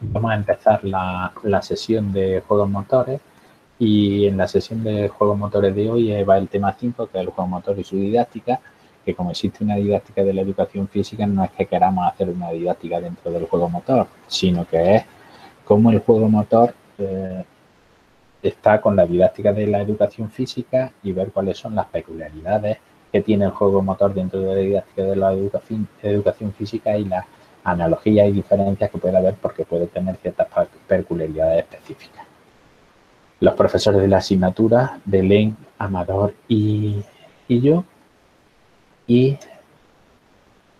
Vamos a empezar la sesión de juegos motores, y en la sesión de juegos motores de hoy va el tema 5, que es el juego motor y su didáctica, que como existe una didáctica de la educación física, no es que queramos hacer una didáctica dentro del juego motor, sino que es cómo el juego motor está con la didáctica de la educación física y ver cuáles son las peculiaridades que tiene el juego motor dentro de la didáctica de la educación física y las analogías y diferencias que puede haber, porque puede tener ciertas peculiaridades específicas. Los profesores de la asignatura, Belén, Amador y yo, y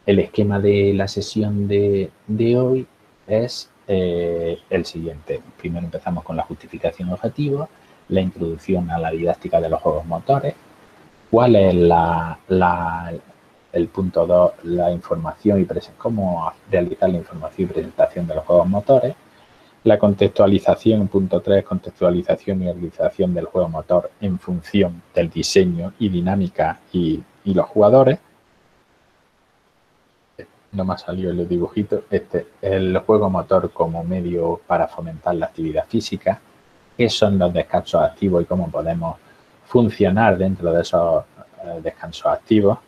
el esquema de la sesión de hoy es el siguiente. Primero empezamos con la justificación objetiva, la introducción a la didáctica de los juegos motores. ¿Cuál es el punto 2? La información y cómo realizar la información y presentación de los juegos motores. La contextualización, punto 3, contextualización y organización del juego motor en función del diseño y dinámica y los jugadores. No me ha salido el dibujito. El juego motor como medio para fomentar la actividad física. ¿Qué son los descansos activos y cómo podemos funcionar dentro de esos descansos activos?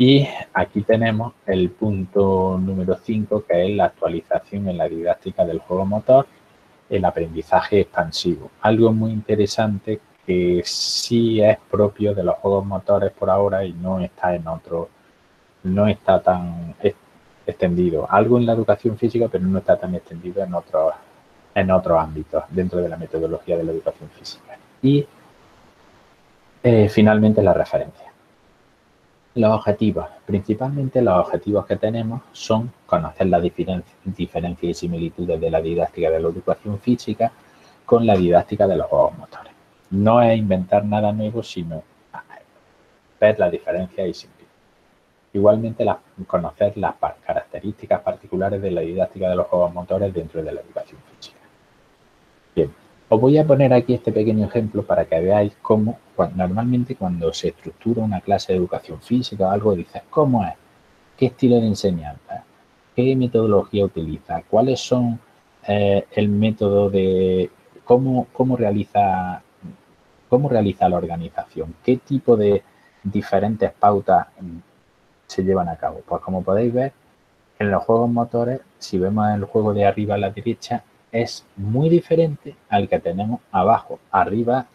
Y aquí tenemos el punto número 5, que es la actualización en la didáctica del juego motor, el aprendizaje expansivo. Algo muy interesante que sí es propio de los juegos motores por ahora y no está no está tan extendido. Algo en la educación física, pero no está tan extendido en otros ámbitos dentro de la metodología de la educación física. Y finalmente, la referencia. Los objetivos. Principalmente los objetivos que tenemos son conocer las diferencias y similitudes de la didáctica de la educación física con la didáctica de los juegos motores. No es inventar nada nuevo, sino ver las diferencias y similitudes. Igualmente, conocer las características particulares de la didáctica de los juegos motores dentro de la educación física. Bien, os voy a poner aquí este pequeño ejemplo para que veáis cómo normalmente cuando se estructura una clase de educación física o algo, dices cómo es, qué estilo de enseñanza, qué metodología utiliza, cuáles son el método de cómo realiza la organización, qué tipo de diferentes pautas se llevan a cabo. Pues como podéis ver, en los juegos motores, si vemos el juego de arriba a la derecha, es muy diferente al que tenemos abajo. Arriba,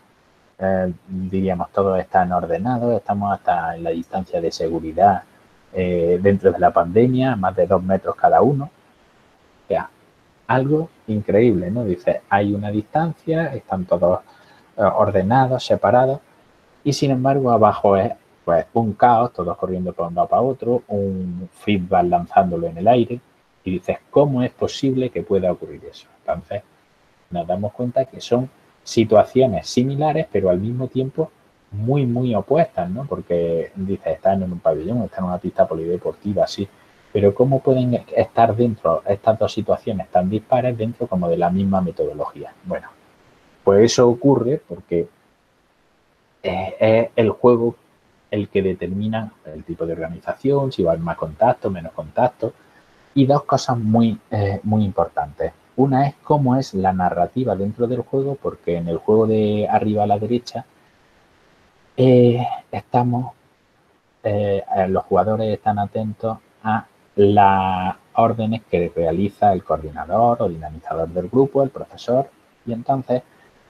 diríamos, todos están ordenados, estamos hasta en la distancia de seguridad dentro de la pandemia, más de 2 metros cada uno. O sea, algo increíble, ¿no? Dice, hay una distancia, están todos ordenados, separados, y sin embargo abajo es pues un caos, todos corriendo por un lado para otro, un feedback lanzándolo en el aire. Y dices, ¿cómo es posible que pueda ocurrir eso? Entonces, nos damos cuenta que son situaciones similares, pero al mismo tiempo muy, muy opuestas, ¿no? Porque dices, están en un pabellón, están en una pista polideportiva, sí. Pero ¿cómo pueden estar dentro estas dos situaciones tan dispares dentro como de la misma metodología? Bueno, pues eso ocurre porque es el juego el que determina el tipo de organización, si va a haber más contacto, menos contacto. Y dos cosas muy, muy importantes. Una es cómo es la narrativa dentro del juego, porque en el juego de arriba a la derecha los jugadores están atentos a las órdenes que realiza el coordinador o dinamizador del grupo, el profesor, y entonces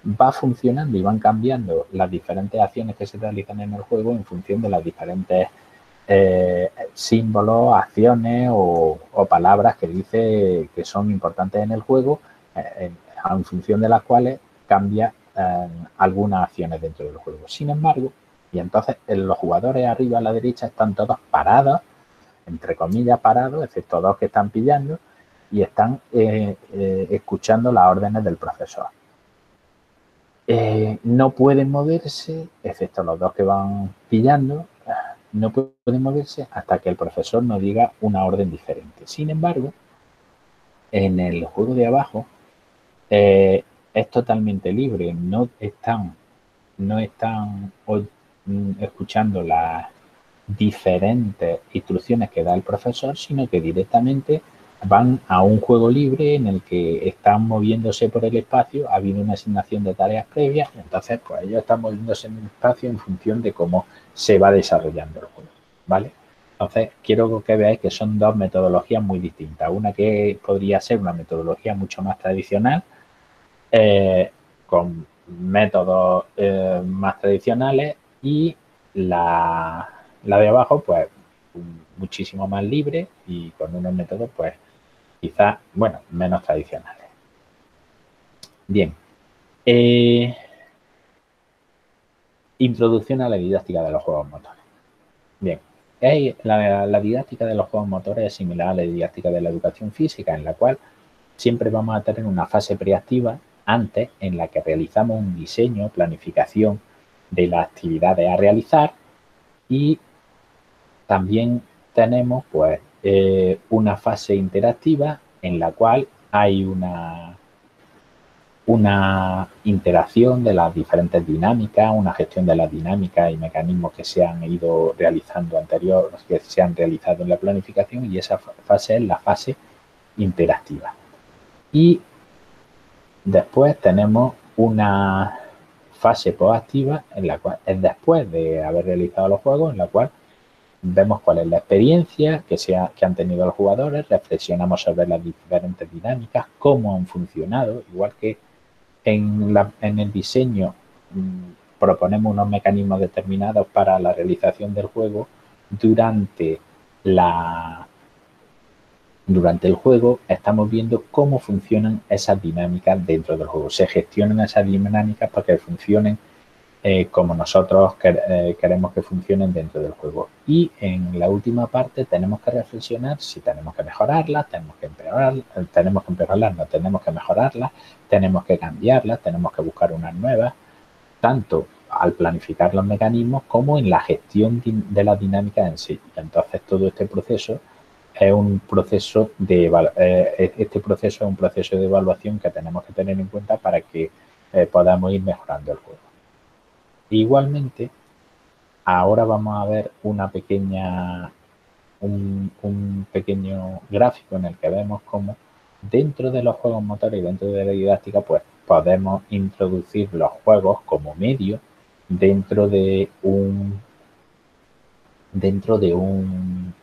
va funcionando y van cambiando las diferentes acciones que se realizan en el juego en función de las diferentes símbolos, acciones o palabras que dice que son importantes en el juego, en función de las cuales cambia algunas acciones dentro del juego. Sin embargo, y entonces los jugadores arriba a la derecha están todos parados, entre comillas parados, excepto dos que están pillando, y están escuchando las órdenes del profesor. No pueden moverse, excepto los dos que van pillando. No pueden moverse hasta que el profesor nos diga una orden diferente. Sin embargo, en el juego de abajo es totalmente libre. No están escuchando las diferentes instrucciones que da el profesor, sino que directamente van a un juego libre en el que están moviéndose por el espacio, ha habido una asignación de tareas previas, y entonces pues ellos están moviéndose en el espacio en función de cómo se va desarrollando el juego, ¿vale? Entonces, quiero que veáis que son dos metodologías muy distintas. Una que podría ser una metodología mucho más tradicional, con métodos más tradicionales, y la de abajo, pues, muchísimo más libre y con unos métodos, pues, quizás, bueno, menos tradicionales. Bien. Introducción a la didáctica de los juegos motores. Bien. La didáctica de los juegos motores es similar a la didáctica de la educación física, en la cual siempre vamos a tener una fase preactiva antes en la que realizamos un diseño, planificación de las actividades a realizar, y también tenemos pues una fase interactiva en la cual hay una interacción de las diferentes dinámicas, una gestión de las dinámicas y mecanismos que se han ido realizando anteriores, que se han realizado en la planificación, y esa fase es la fase interactiva. Y después tenemos una fase proactiva en la cual es después de haber realizado los juegos, en la cual vemos cuál es la experiencia que han tenido los jugadores, reflexionamos sobre las diferentes dinámicas, cómo han funcionado, igual que en el diseño proponemos unos mecanismos determinados para la realización del juego. Durante el juego estamos viendo cómo funcionan esas dinámicas dentro del juego. Se gestionan esas dinámicas para que funcionen como nosotros queremos que funcionen dentro del juego. Y en la última parte tenemos que reflexionar si tenemos que mejorarlas, tenemos que empeorarlas, no tenemos que mejorarlas, tenemos que cambiarlas, tenemos que buscar unas nuevas, tanto al planificar los mecanismos como en la gestión de las dinámicas en sí. Entonces, todo este proceso es un proceso de evaluación que tenemos que tener en cuenta para que podamos ir mejorando el juego. Igualmente, ahora vamos a ver un pequeño gráfico en el que vemos cómo dentro de los juegos motores y dentro de la didáctica, pues podemos introducir los juegos como medio dentro de un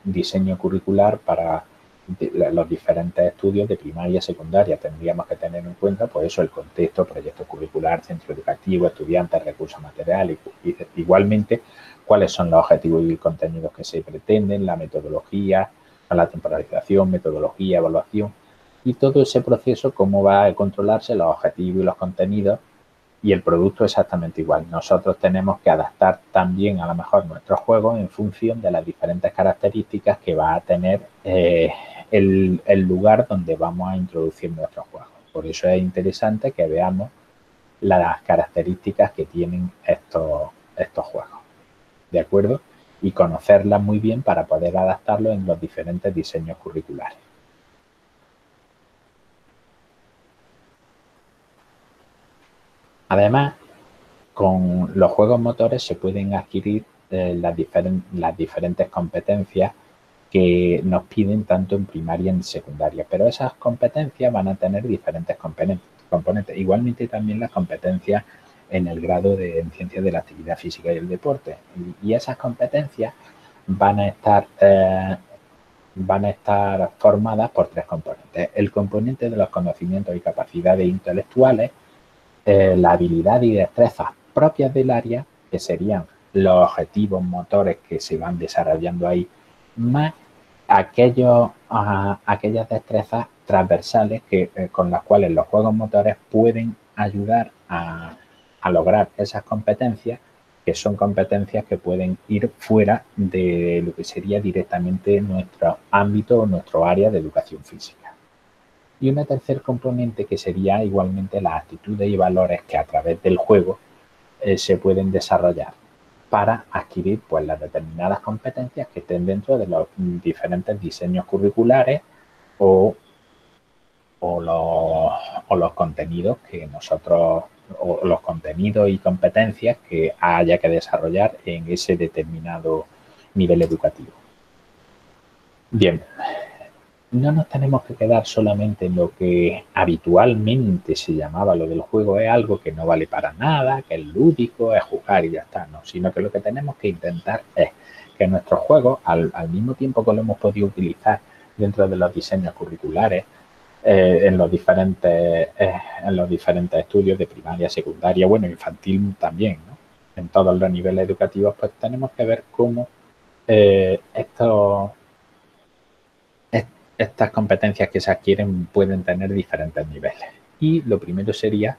diseño curricular para los diferentes estudios de primaria y secundaria. Tendríamos que tener en cuenta, pues eso, el contexto, proyecto curricular, centro educativo, estudiantes, recursos materiales, y igualmente cuáles son los objetivos y contenidos que se pretenden, la metodología, la temporalización, metodología, evaluación, y todo ese proceso, cómo va a controlarse los objetivos y los contenidos, y el producto exactamente igual. Nosotros tenemos que adaptar también, a lo mejor, nuestros juegos en función de las diferentes características que va a tener el lugar donde vamos a introducir nuestros juegos. Por eso es interesante que veamos las características que tienen estos juegos, ¿de acuerdo? Y conocerlas muy bien para poder adaptarlos en los diferentes diseños curriculares. Además, con los juegos motores se pueden adquirir las diferentes competencias que nos piden tanto en primaria y en secundaria. Pero esas competencias van a tener diferentes componentes. Igualmente, también las competencias en el grado de ciencias de la actividad física y el deporte. Y esas competencias van a estar formadas por tres componentes. El componente de los conocimientos y capacidades intelectuales, la habilidad y destrezas propias del área, que serían los objetivos motores que se van desarrollando ahí, más aquellas destrezas transversales con las cuales los juegos motores pueden ayudar a lograr esas competencias, que son competencias que pueden ir fuera de lo que sería directamente nuestro ámbito o nuestro área de educación física. Y un tercer componente, que sería igualmente las actitudes y valores que a través del juego se pueden desarrollar para adquirir, pues, las determinadas competencias que estén dentro de los diferentes diseños curriculares o los contenidos que nosotros, o los contenidos y competencias que haya que desarrollar en ese determinado nivel educativo. Bien. no nos tenemos que quedar solamente en lo que habitualmente se llamaba lo del juego, es algo que no vale para nada, que es lúdico, es jugar y ya está, no, sino que lo que tenemos que intentar es que nuestros juegos, al mismo tiempo que lo hemos podido utilizar dentro de los diseños curriculares, en los diferentes estudios de primaria, secundaria, bueno, infantil también, ¿no? En todos los niveles educativos, pues tenemos que ver cómo estas competencias que se adquieren pueden tener diferentes niveles. Y lo primero sería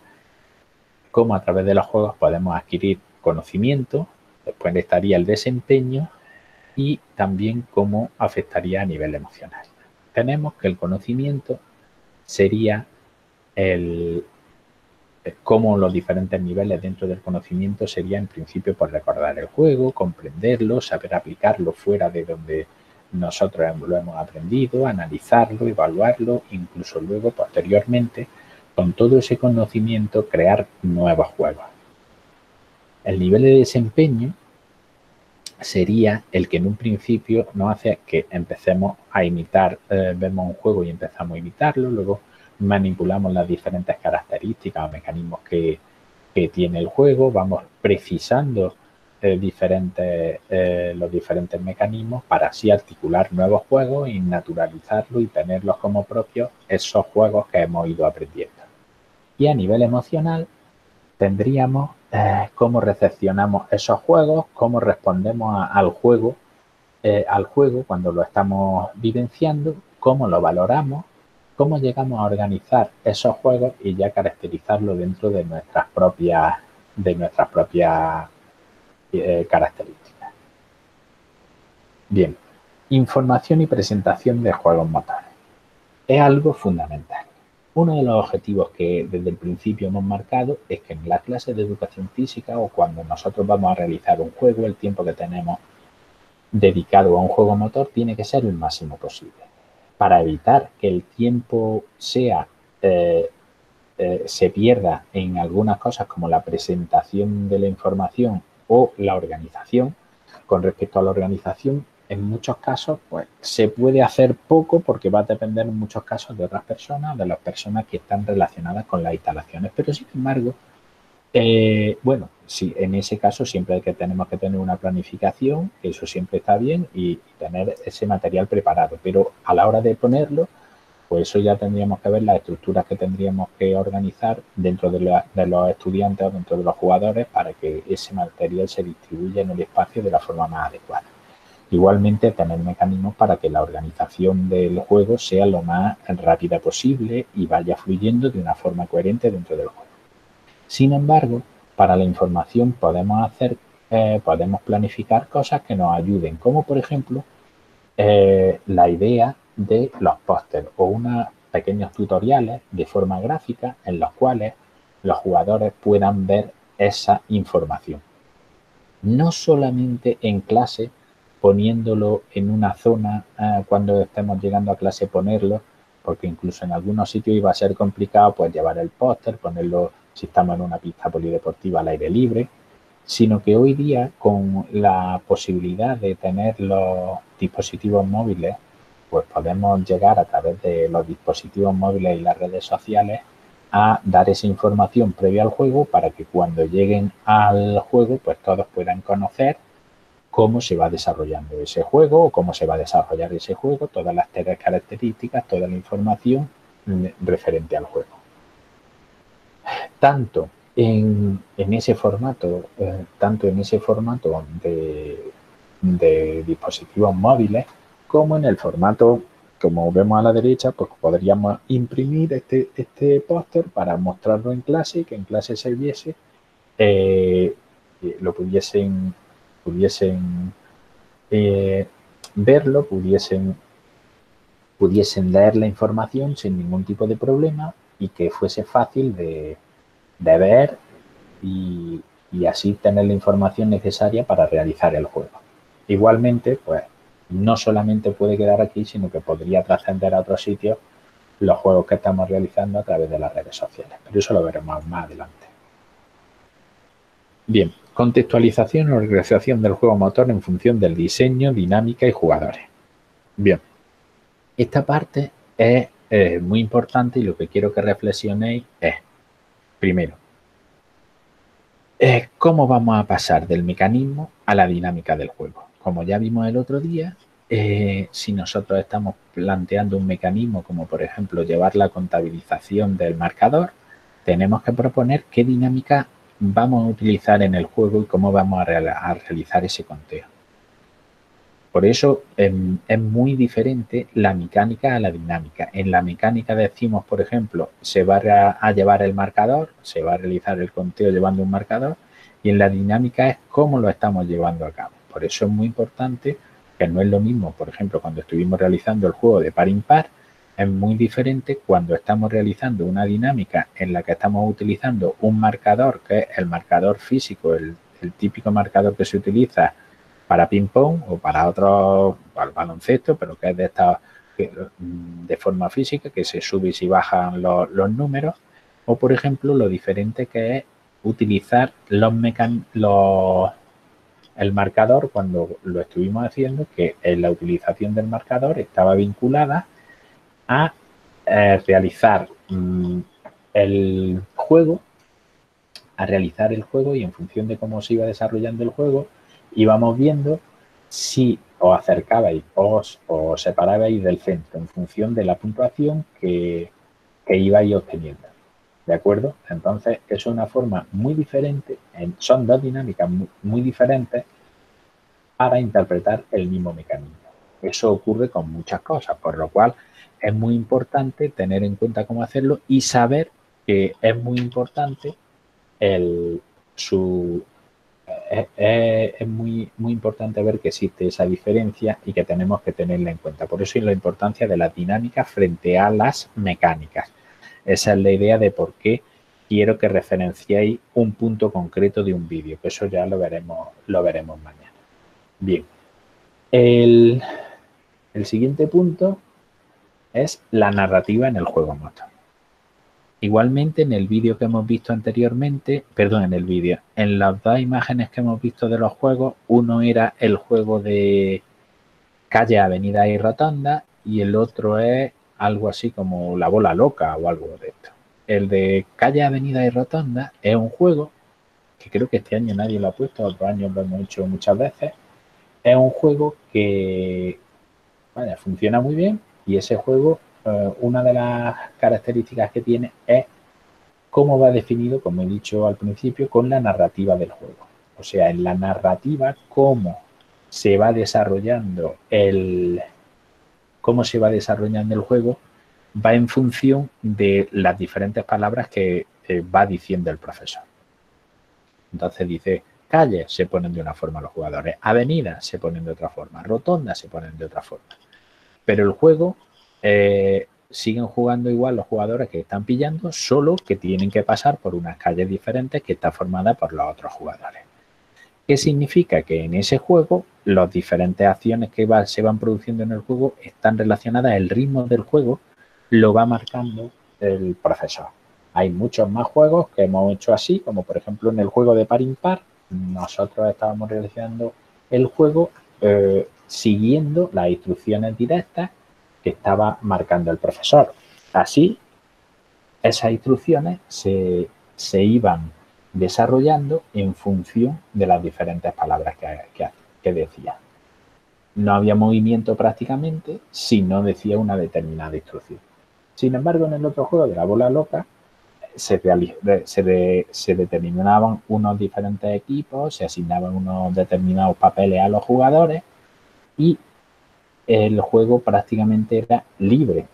cómo a través de los juegos podemos adquirir conocimiento, después estaría el desempeño y también cómo afectaría a nivel emocional. Tenemos que el conocimiento sería cómo los diferentes niveles dentro del conocimiento sería en principio por recordar el juego, comprenderlo, saber aplicarlo fuera de donde nosotros lo hemos aprendido, analizarlo, evaluarlo, incluso luego, posteriormente, con todo ese conocimiento, crear nuevos juegos. El nivel de desempeño sería el que en un principio nos hace que empecemos a imitar, vemos un juego y empezamos a imitarlo, luego manipulamos las diferentes características o mecanismos que tiene el juego, vamos precisando los diferentes mecanismos para así articular nuevos juegos y naturalizarlos y tenerlos como propios esos juegos que hemos ido aprendiendo. Y a nivel emocional tendríamos cómo recepcionamos esos juegos, cómo respondemos al juego cuando lo estamos vivenciando, cómo lo valoramos, cómo llegamos a organizar esos juegos y ya caracterizarlo dentro de nuestras propias características. Bien, información y presentación de juegos motores. Es algo fundamental. Uno de los objetivos que desde el principio hemos marcado es que en la clase de educación física o cuando nosotros vamos a realizar un juego, el tiempo que tenemos dedicado a un juego motor tiene que ser el máximo posible. Para evitar que el tiempo se pierda en algunas cosas como la presentación de la información o la organización. Con respecto a la organización, en muchos casos, pues se puede hacer poco porque va a depender en muchos casos de otras personas, de las personas que están relacionadas con las instalaciones. Pero sin embargo, bueno, sí, en ese caso siempre hay que, tenemos que tener una planificación, que eso siempre está bien, y tener ese material preparado. Pero a la hora de ponerlo, pues eso ya tendríamos que ver las estructuras que tendríamos que organizar dentro de los estudiantes o dentro de los jugadores para que ese material se distribuya en el espacio de la forma más adecuada. Igualmente, tener mecanismos para que la organización del juego sea lo más rápida posible y vaya fluyendo de una forma coherente dentro del juego. Sin embargo, para la información podemos planificar cosas que nos ayuden, como por ejemplo la idea de los pósters o unos pequeños tutoriales de forma gráfica en los cuales los jugadores puedan ver esa información. No solamente en clase, poniéndolo en una zona cuando estemos llegando a clase, ponerlo, porque incluso en algunos sitios iba a ser complicado pues llevar el póster, ponerlo si estamos en una pista polideportiva al aire libre, sino que hoy día con la posibilidad de tener los dispositivos móviles, pues podemos llegar a través de los dispositivos móviles y las redes sociales a dar esa información previa al juego para que cuando lleguen al juego pues todos puedan conocer cómo se va desarrollando ese juego o cómo se va a desarrollar ese juego, todas las características, toda la información referente al juego. Tanto en ese formato de dispositivos móviles como en el formato, como vemos a la derecha, pues podríamos imprimir este póster para mostrarlo en clase y que en clase se viese, lo pudiesen leer la información sin ningún tipo de problema y que fuese fácil de ver y así tener la información necesaria para realizar el juego. Igualmente, pues, no solamente puede quedar aquí, sino que podría trascender a otros sitios los juegos que estamos realizando a través de las redes sociales. Pero eso lo veremos más adelante. Bien, contextualización o organización del juego motor en función del diseño, dinámica y jugadores. Bien, Esta parte es muy importante y lo que quiero que reflexionéis es, primero, cómo vamos a pasar del mecanismo a la dinámica del juego. Como ya vimos el otro día, si nosotros estamos planteando un mecanismo como, por ejemplo, llevar la contabilización del marcador, tenemos que proponer qué dinámica vamos a utilizar en el juego y cómo vamos a realizar ese conteo. Por eso es muy diferente la mecánica a la dinámica. En la mecánica decimos, por ejemplo, se va a llevar el marcador, se va a realizar el conteo llevando un marcador, y en la dinámica es cómo lo estamos llevando a cabo. Por eso es muy importante que no es lo mismo, por ejemplo, cuando estuvimos realizando el juego de par-impar, es muy diferente cuando estamos realizando una dinámica en la que estamos utilizando un marcador, que es el marcador físico, el típico marcador que se utiliza para ping-pong o para otro, para el baloncesto, pero que es de esta, de forma física, que se sube y se bajan los números. O, por ejemplo, lo diferente que es utilizar el marcador cuando lo estuvimos haciendo, que la utilización del marcador estaba vinculada a realizar el juego, y en función de cómo se iba desarrollando el juego, íbamos viendo si os acercabais o os separabais del centro en función de la puntuación que ibais obteniendo. ¿De acuerdo? Entonces, es una forma muy diferente, son dos dinámicas muy diferentes para interpretar el mismo mecanismo. Eso ocurre con muchas cosas, por lo cual es muy importante tener en cuenta cómo hacerlo y saber que es muy importante es muy importante ver que existe esa diferencia y que tenemos que tenerla en cuenta. Por eso es la importancia de las dinámicas frente a las mecánicas. Esa es la idea de por qué quiero que referenciéis un punto concreto de un vídeo, que eso ya lo veremos mañana. Bien, el siguiente punto es la narrativa en el juego motor. Igualmente, en el vídeo que hemos visto anteriormente, perdón, en las dos imágenes que hemos visto de los juegos, uno era el juego de calle, avenida y rotonda, y el otro es algo así como la bola loca o algo de esto. El de calle, avenida y rotonda es un juego que creo que este año nadie lo ha puesto, otros años lo hemos hecho muchas veces. Es un juego que, vaya, funciona muy bien, y ese juego, una de las características que tiene es cómo va definido, como he dicho al principio, con la narrativa del juego. O sea, en la narrativa, cómo se va desarrollando el juego va en función de las diferentes palabras que va diciendo el profesor. Entonces dice, calle, se ponen de una forma los jugadores, avenida, se ponen de otra forma, rotonda, se ponen de otra forma. Pero el juego siguen jugando igual los jugadores que están pillando, solo que tienen que pasar por unas calles diferentes que está formada por los otros jugadores. ¿Qué significa? Que en ese juego las diferentes acciones que se van produciendo en el juego están relacionadas, el ritmo del juego lo va marcando el profesor. Hay muchos más juegos que hemos hecho así, como por ejemplo en el juego de par-impar, nosotros estábamos realizando el juego siguiendo las instrucciones directas que estaba marcando el profesor. Así, esas instrucciones se iban desarrollando en función de las diferentes palabras que decía. No había movimiento prácticamente si no decía una determinada instrucción. Sin embargo, en el otro juego de la bola loca se determinaban unos diferentes equipos, se asignaban unos determinados papeles a los jugadores y el juego prácticamente era libre.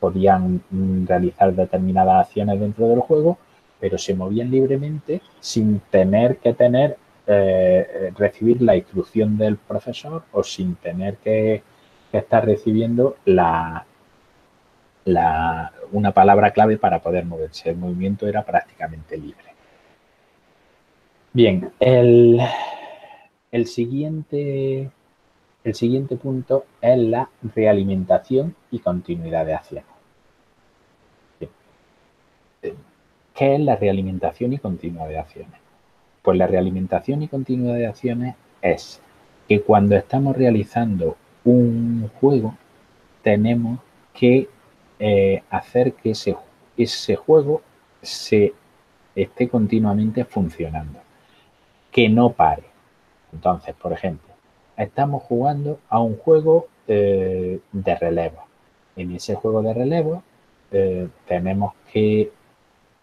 Podían realizar determinadas acciones dentro del juego, pero se movían libremente sin tener que recibir la instrucción del profesor o sin tener que estar recibiendo una palabra clave para poder moverse. El movimiento era prácticamente libre. Bien, el siguiente punto es la realimentación y continuidad de acción. ¿Qué es la realimentación y continuidad de acciones? Pues la realimentación y continuidad de acciones es que cuando estamos realizando un juego tenemos que hacer que ese juego se esté continuamente funcionando, que no pare. Entonces, por ejemplo, estamos jugando a un juego de relevo. En ese juego de relevo tenemos que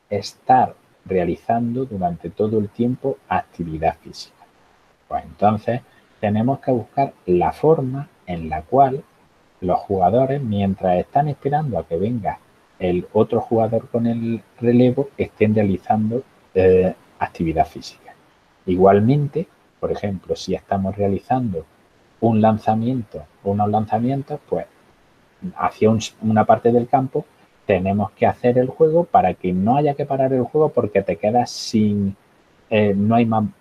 estar realizando durante todo el tiempo actividad física. Pues entonces tenemos que buscar la forma en la cual los jugadores, mientras están esperando a que venga el otro jugador con el relevo, estén realizando actividad física. Igualmente, por ejemplo, si estamos realizando un lanzamiento, unos lanzamientos, pues hacia una parte del campo, tenemos que hacer el juego para que no haya que parar el juego porque te quedas sin,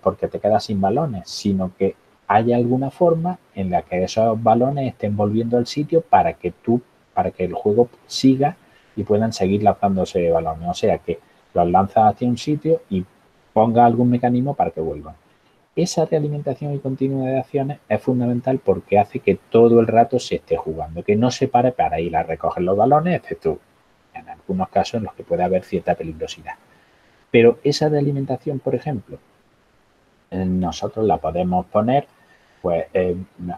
porque te quedas sin balones, sino que haya alguna forma en la que esos balones estén volviendo al sitio para que el juego siga y puedan seguir lanzándose balones. O sea, que los lanzas hacia un sitio y ponga algún mecanismo para que vuelvan. Esa realimentación y continuidad de acciones es fundamental porque hace que todo el rato se esté jugando, que no se pare para ir a recoger los balones, excepto en algunos casos en los que puede haber cierta peligrosidad. Pero esa realimentación, por ejemplo, nosotros la podemos poner pues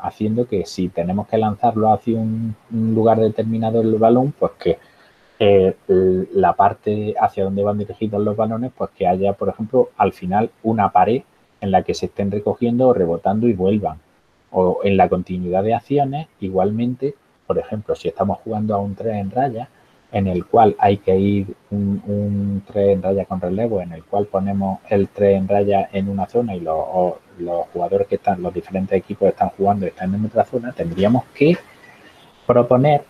haciendo que si tenemos que lanzarlo hacia un lugar determinado el balón, pues que la parte hacia donde van dirigidos los balones, pues que haya, por ejemplo, al final una pared en la que se estén recogiendo o rebotando y vuelvan. O en la continuidad de acciones, igualmente, por ejemplo, si estamos jugando a un 3 en raya, en el cual hay que ir un 3 en raya con relevo, en el cual ponemos el 3 en raya en una zona y los jugadores que están, los diferentes equipos están jugando y están en otra zona, tendríamos que proponer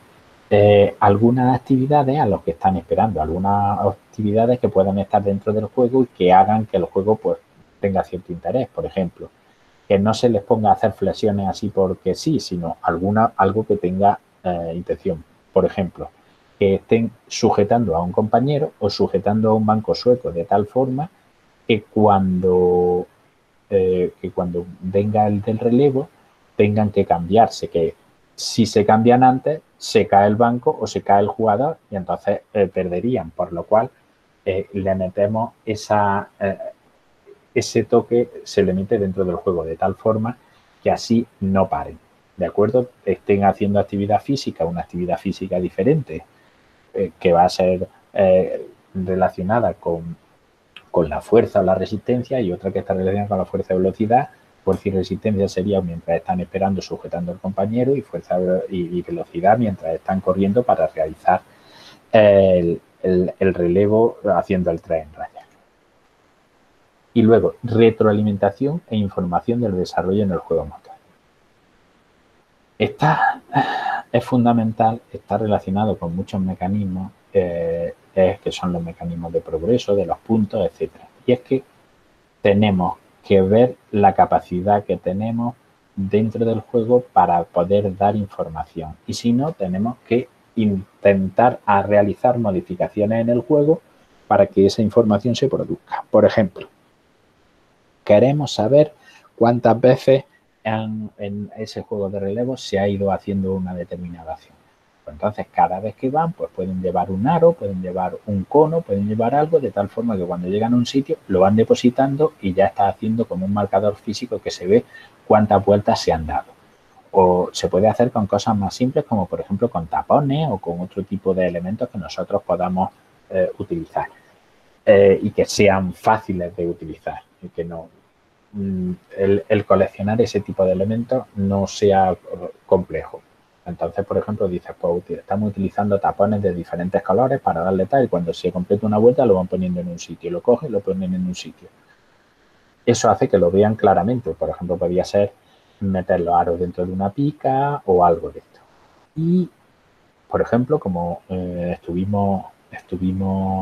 algunas actividades a los que están esperando, algunas actividades que puedan estar dentro del juego y que hagan que el juego pues tenga cierto interés. Por ejemplo, que no se les ponga a hacer flexiones así porque sí, sino algo que tenga intención. Por ejemplo, que estén sujetando a un compañero o sujetando a un banco sueco de tal forma que cuando venga el del relevo tengan que cambiarse, que si se cambian antes se cae el banco o se cae el jugador y entonces perderían, por lo cual le metemos esa... ese toque se le mete dentro del juego de tal forma que así no paren, ¿de acuerdo? Estén haciendo actividad física, una actividad física diferente que va a ser relacionada con la fuerza o la resistencia y otra que está relacionada con la fuerza y velocidad. Fuerza y resistencia sería mientras están esperando sujetando al compañero y fuerza y velocidad mientras están corriendo para realizar el relevo haciendo el 3 en raya. Y luego, retroalimentación e información del desarrollo en el juego motor. Es fundamental, está relacionado con muchos mecanismos, que son los mecanismos de progreso, de los puntos, etc. Y es que tenemos que ver la capacidad que tenemos dentro del juego para poder dar información. Y si no, tenemos que intentar realizar modificaciones en el juego para que esa información se produzca. Por ejemplo, queremos saber cuántas veces en ese juego de relevo se ha ido haciendo una determinada acción. Entonces, cada vez que van, pues pueden llevar un aro, pueden llevar un cono, pueden llevar algo, de tal forma que cuando llegan a un sitio lo van depositando y ya está haciendo como un marcador físico que se ve cuántas vueltas se han dado. O se puede hacer con cosas más simples como, por ejemplo, con tapones o con otro tipo de elementos que nosotros podamos utilizar y que sean fáciles de utilizar. Que no el coleccionar ese tipo de elementos no sea complejo. Entonces, por ejemplo, dices, pues estamos utilizando tapones de diferentes colores para darle tal y cuando se completa una vuelta lo van poniendo en un sitio, lo cogen y lo ponen en un sitio. Eso hace que lo vean claramente. Por ejemplo, podría ser meter los aros dentro de una pica o algo de esto. Y, por ejemplo, como estuvimos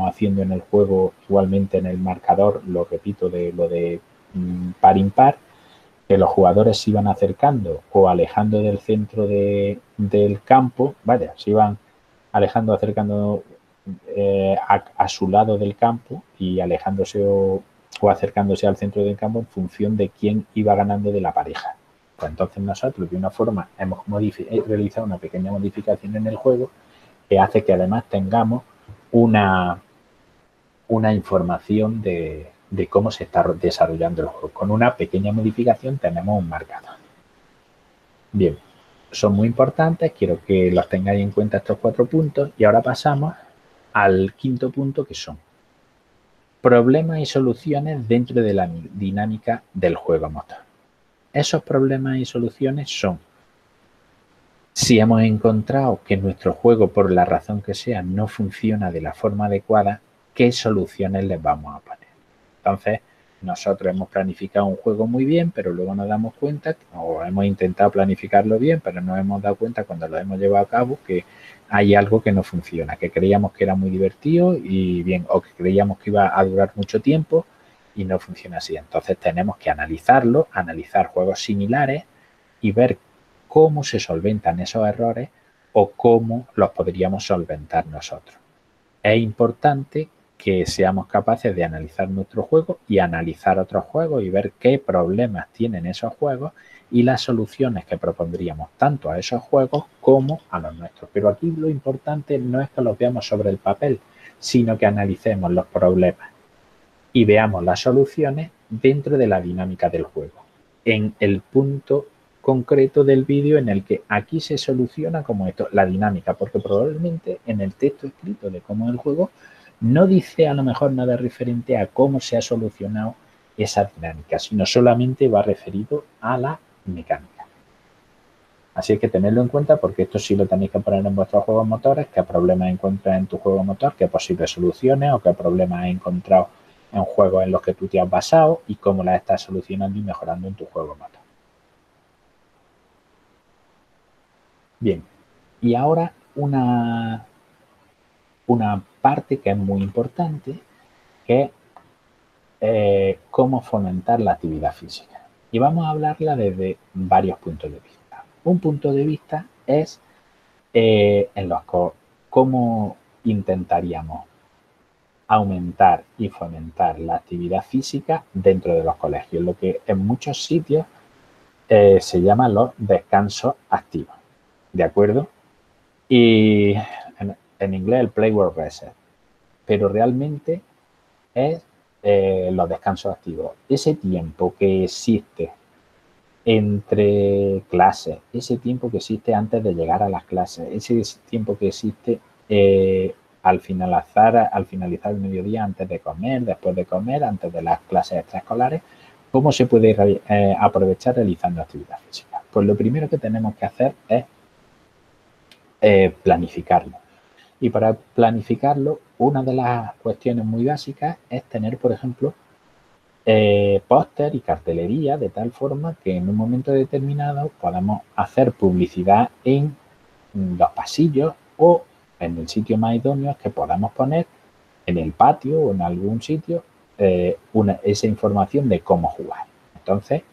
haciendo en el juego, igualmente en el marcador, lo repito, de lo de par-impar, que los jugadores se iban acercando o alejando del centro del campo, vaya, se iban alejando, acercando a su lado del campo y alejándose o acercándose al centro del campo en función de quién iba ganando de la pareja. Pues entonces nosotros, de una forma, hemos realizado una pequeña modificación en el juego que hace que además tengamos una información de cómo se está desarrollando el juego. Con una pequeña modificación tenemos un marcador. Bien, son muy importantes, quiero que los tengáis en cuenta estos 4 puntos y ahora pasamos al 5.º punto, que son problemas y soluciones dentro de la dinámica del juego motor. Esos problemas y soluciones son: si hemos encontrado que nuestro juego, por la razón que sea, no funciona de la forma adecuada, ¿qué soluciones les vamos a poner? Entonces, nosotros hemos planificado un juego muy bien, pero luego nos damos cuenta, o hemos intentado planificarlo bien, pero nos hemos dado cuenta cuando lo hemos llevado a cabo que hay algo que no funciona, que creíamos que era muy divertido y bien, o que creíamos que iba a durar mucho tiempo y no funciona así. Entonces, tenemos que analizarlo, analizar juegos similares y ver cómo se solventan esos errores o cómo los podríamos solventar nosotros. Es importante que seamos capaces de analizar nuestro juego y analizar otros juegos y ver qué problemas tienen esos juegos y las soluciones que propondríamos tanto a esos juegos como a los nuestros. Pero aquí lo importante no es que los veamos sobre el papel, sino que analicemos los problemas y veamos las soluciones dentro de la dinámica del juego, en el punto concreto del vídeo en el que aquí se soluciona como esto, la dinámica, porque probablemente en el texto escrito de cómo es el juego no dice a lo mejor nada referente a cómo se ha solucionado esa dinámica, sino solamente va referido a la mecánica. Así es que tenedlo en cuenta, porque esto sí lo tenéis que poner en vuestros juegos motores: qué problemas encuentras en tu juego motor, qué posibles soluciones o qué problemas has encontrado en juegos en los que tú te has basado y cómo las estás solucionando y mejorando en tu juego motor. Bien, y ahora una parte que es muy importante, que es cómo fomentar la actividad física. Y vamos a hablarla desde varios puntos de vista. Un punto de vista es en los cómo intentaríamos aumentar y fomentar la actividad física dentro de los colegios, lo que en muchos sitios se llaman los descansos activos, ¿de acuerdo? Y en inglés el play work reset, pero realmente es los descansos activos. Ese tiempo que existe entre clases, ese tiempo que existe antes de llegar a las clases, ese tiempo que existe al finalizar el mediodía, antes de comer, después de comer, antes de las clases extraescolares, ¿cómo se puede aprovechar realizando actividad física? Pues lo primero que tenemos que hacer es planificarlo. Y para planificarlo, una de las cuestiones muy básicas es tener, por ejemplo, póster y cartelería, de tal forma que en un momento determinado podamos hacer publicidad en los pasillos o en el sitio más idóneo, que podamos poner en el patio o en algún sitio esa información de cómo jugar. Entonces,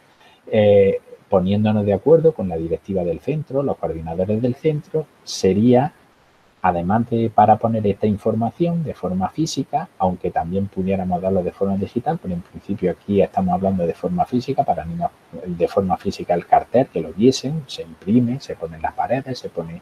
poniéndonos de acuerdo con la directiva del centro, los coordinadores del centro, sería, además de para poner esta información de forma física, aunque también pudiéramos darlo de forma digital, pero en principio aquí estamos hablando de forma física, para niños de forma física el cartel, que lo viesen, se imprime, se pone en las paredes, se pone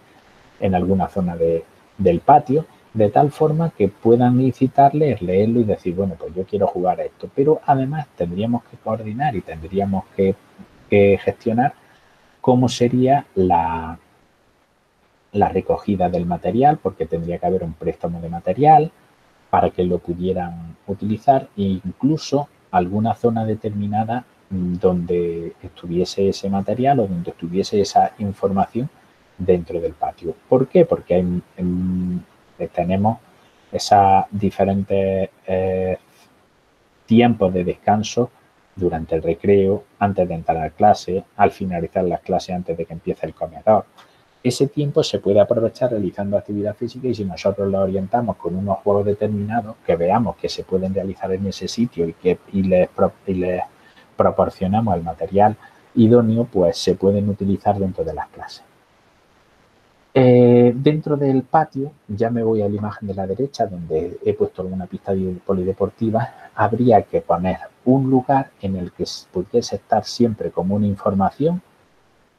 en alguna zona del patio, de tal forma que puedan incitarles, leerlo y decir, bueno, pues yo quiero jugar a esto. Pero además tendríamos que coordinar y tendríamos que gestionar cómo sería la recogida del material, porque tendría que haber un préstamo de material para que lo pudieran utilizar, e incluso alguna zona determinada donde estuviese ese material o donde estuviese esa información dentro del patio. ¿Por qué? Porque tenemos esas diferentes tiempos de descanso durante el recreo, antes de entrar a clase, al finalizar las clases, antes de que empiece el comedor. Ese tiempo se puede aprovechar realizando actividad física, y si nosotros lo orientamos con unos juegos determinados que veamos que se pueden realizar en ese sitio y les proporcionamos el material idóneo, pues se pueden utilizar dentro de las clases. Dentro del patio, ya me voy a la imagen de la derecha donde he puesto alguna pista polideportiva, habría que poner un lugar en el que pudiese estar siempre como una información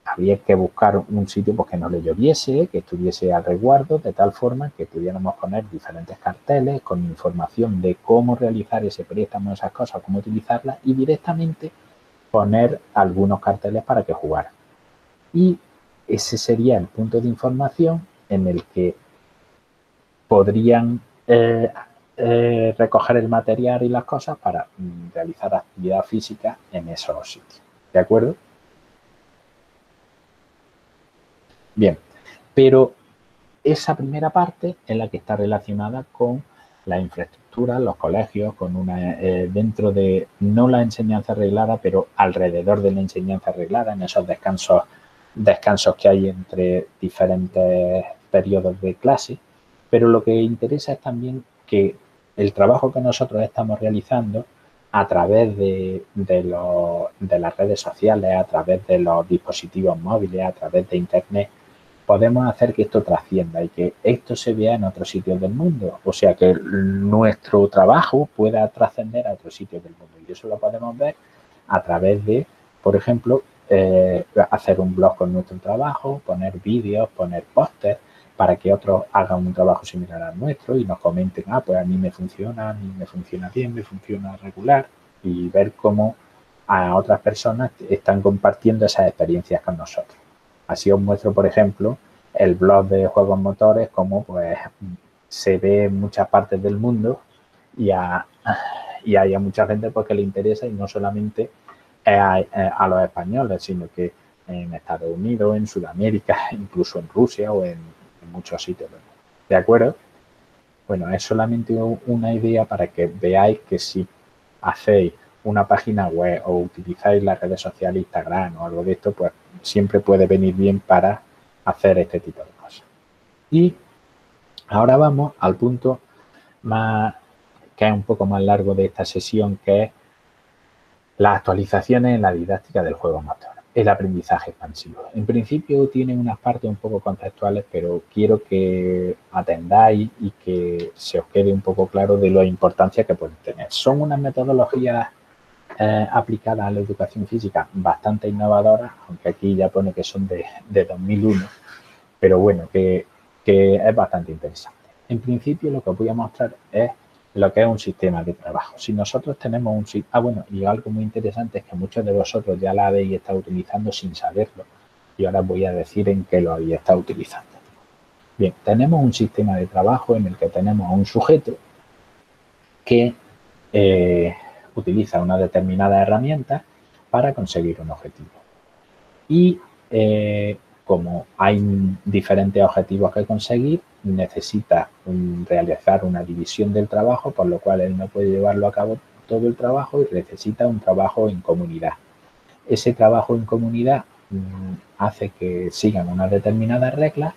había que buscar un sitio pues, que no le lloviese, que estuviese al resguardo, de tal forma que pudiéramos poner diferentes carteles con información de cómo realizar ese préstamo, esas cosas, cómo utilizarlas y directamente poner algunos carteles para que jugaran. Y ese sería el punto de información en el que podrían recoger el material y las cosas para realizar actividad física en esos sitios. ¿De acuerdo? Bien, pero esa primera parte es la que está relacionada con la infraestructura, los colegios, con una dentro de, no la enseñanza reglada, pero alrededor de la enseñanza reglada, en esos descansos que hay entre diferentes periodos de clase. Pero lo que interesa es también que el trabajo que nosotros estamos realizando a través de las redes sociales, a través de los dispositivos móviles, a través de Internet, podemos hacer que esto trascienda y que esto se vea en otros sitios del mundo. O sea, que nuestro trabajo pueda trascender a otros sitios del mundo. Y eso lo podemos ver a través de, por ejemplo, hacer un blog con nuestro trabajo, poner vídeos, poner pósters, para que otros hagan un trabajo similar al nuestro y nos comenten, ah, pues a mí me funciona, a mí me funciona bien, me funciona regular, y ver cómo a otras personas están compartiendo esas experiencias con nosotros. Así os muestro, por ejemplo, el blog de Juegos Motores, cómo pues, se ve en muchas partes del mundo y hay a mucha gente pues, que le interesa y no solamente a los españoles, sino que en Estados Unidos, en Sudamérica, incluso en Rusia o en muchos sitios. ¿De acuerdo? Bueno, es solamente una idea para que veáis que si hacéis una página web o utilizáis las redes sociales, Instagram o algo de esto, pues siempre puede venir bien para hacer este tipo de cosas. Y ahora vamos al punto más que es un poco más largo de esta sesión, que es las actualizaciones en la didáctica del juego motor. El aprendizaje expansivo. En principio tiene unas partes un poco conceptuales, pero quiero que atendáis y que se os quede un poco claro de la importancia que pueden tener. Son unas metodologías aplicadas a la educación física bastante innovadoras, aunque aquí ya pone que son de 2001, pero bueno, que es bastante interesante. En principio lo que os voy a mostrar es lo que es un sistema de trabajo. Si nosotros tenemos un sistema... Ah, bueno, y algo muy interesante es que muchos de vosotros ya la habéis estado utilizando sin saberlo. Y ahora os voy a decir en qué lo habéis estado utilizando. Bien, tenemos un sistema de trabajo en el que tenemos a un sujeto que utiliza una determinada herramienta para conseguir un objetivo. Y como hay diferentes objetivos que conseguir, necesita realizar una división del trabajo, por lo cual él no puede llevarlo a cabo todo el trabajo y necesita un trabajo en comunidad. Ese trabajo en comunidad hace que sigan unas determinadas reglas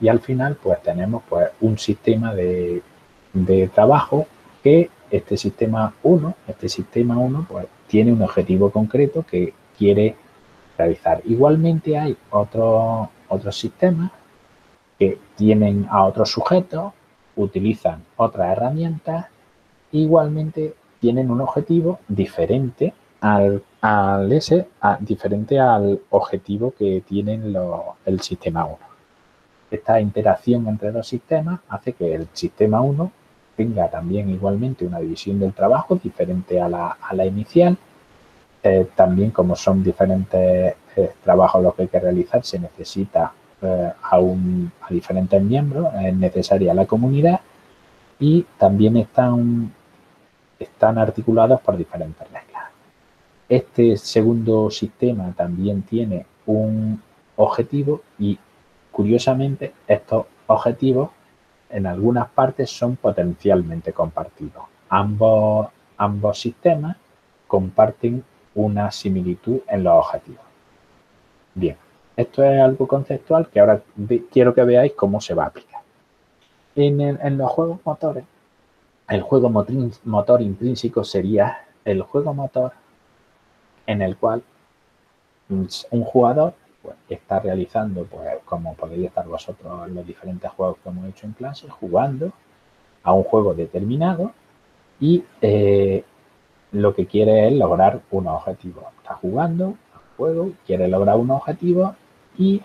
y al final pues tenemos pues, un sistema de trabajo que este sistema 1 pues, tiene un objetivo concreto que quiere realizar. Igualmente hay otros sistemas que tienen a otros sujetos, utilizan otras herramientas, igualmente tienen un objetivo diferente al objetivo que tienen el sistema 1. Esta interacción entre los sistemas hace que el sistema 1 tenga también igualmente una división del trabajo diferente a la inicial. También como son diferentes trabajos los que hay que realizar, se necesita a diferentes miembros, es necesaria la comunidad y también están articulados por diferentes reglas. Este segundo sistema también tiene un objetivo y, curiosamente, estos objetivos en algunas partes son potencialmente compartidos. Ambos sistemas comparten una similitud en los objetivos. Bien. Esto es algo conceptual que ahora quiero que veáis cómo se va a aplicar. En los juegos motores, el juego motor intrínseco sería el juego motor en el cual un jugador pues, está realizando, pues, como podéis estar vosotros en los diferentes juegos que hemos hecho en clase, jugando a un juego determinado y lo que quiere es lograr un objetivo. Está jugando, quiere lograr un objetivo y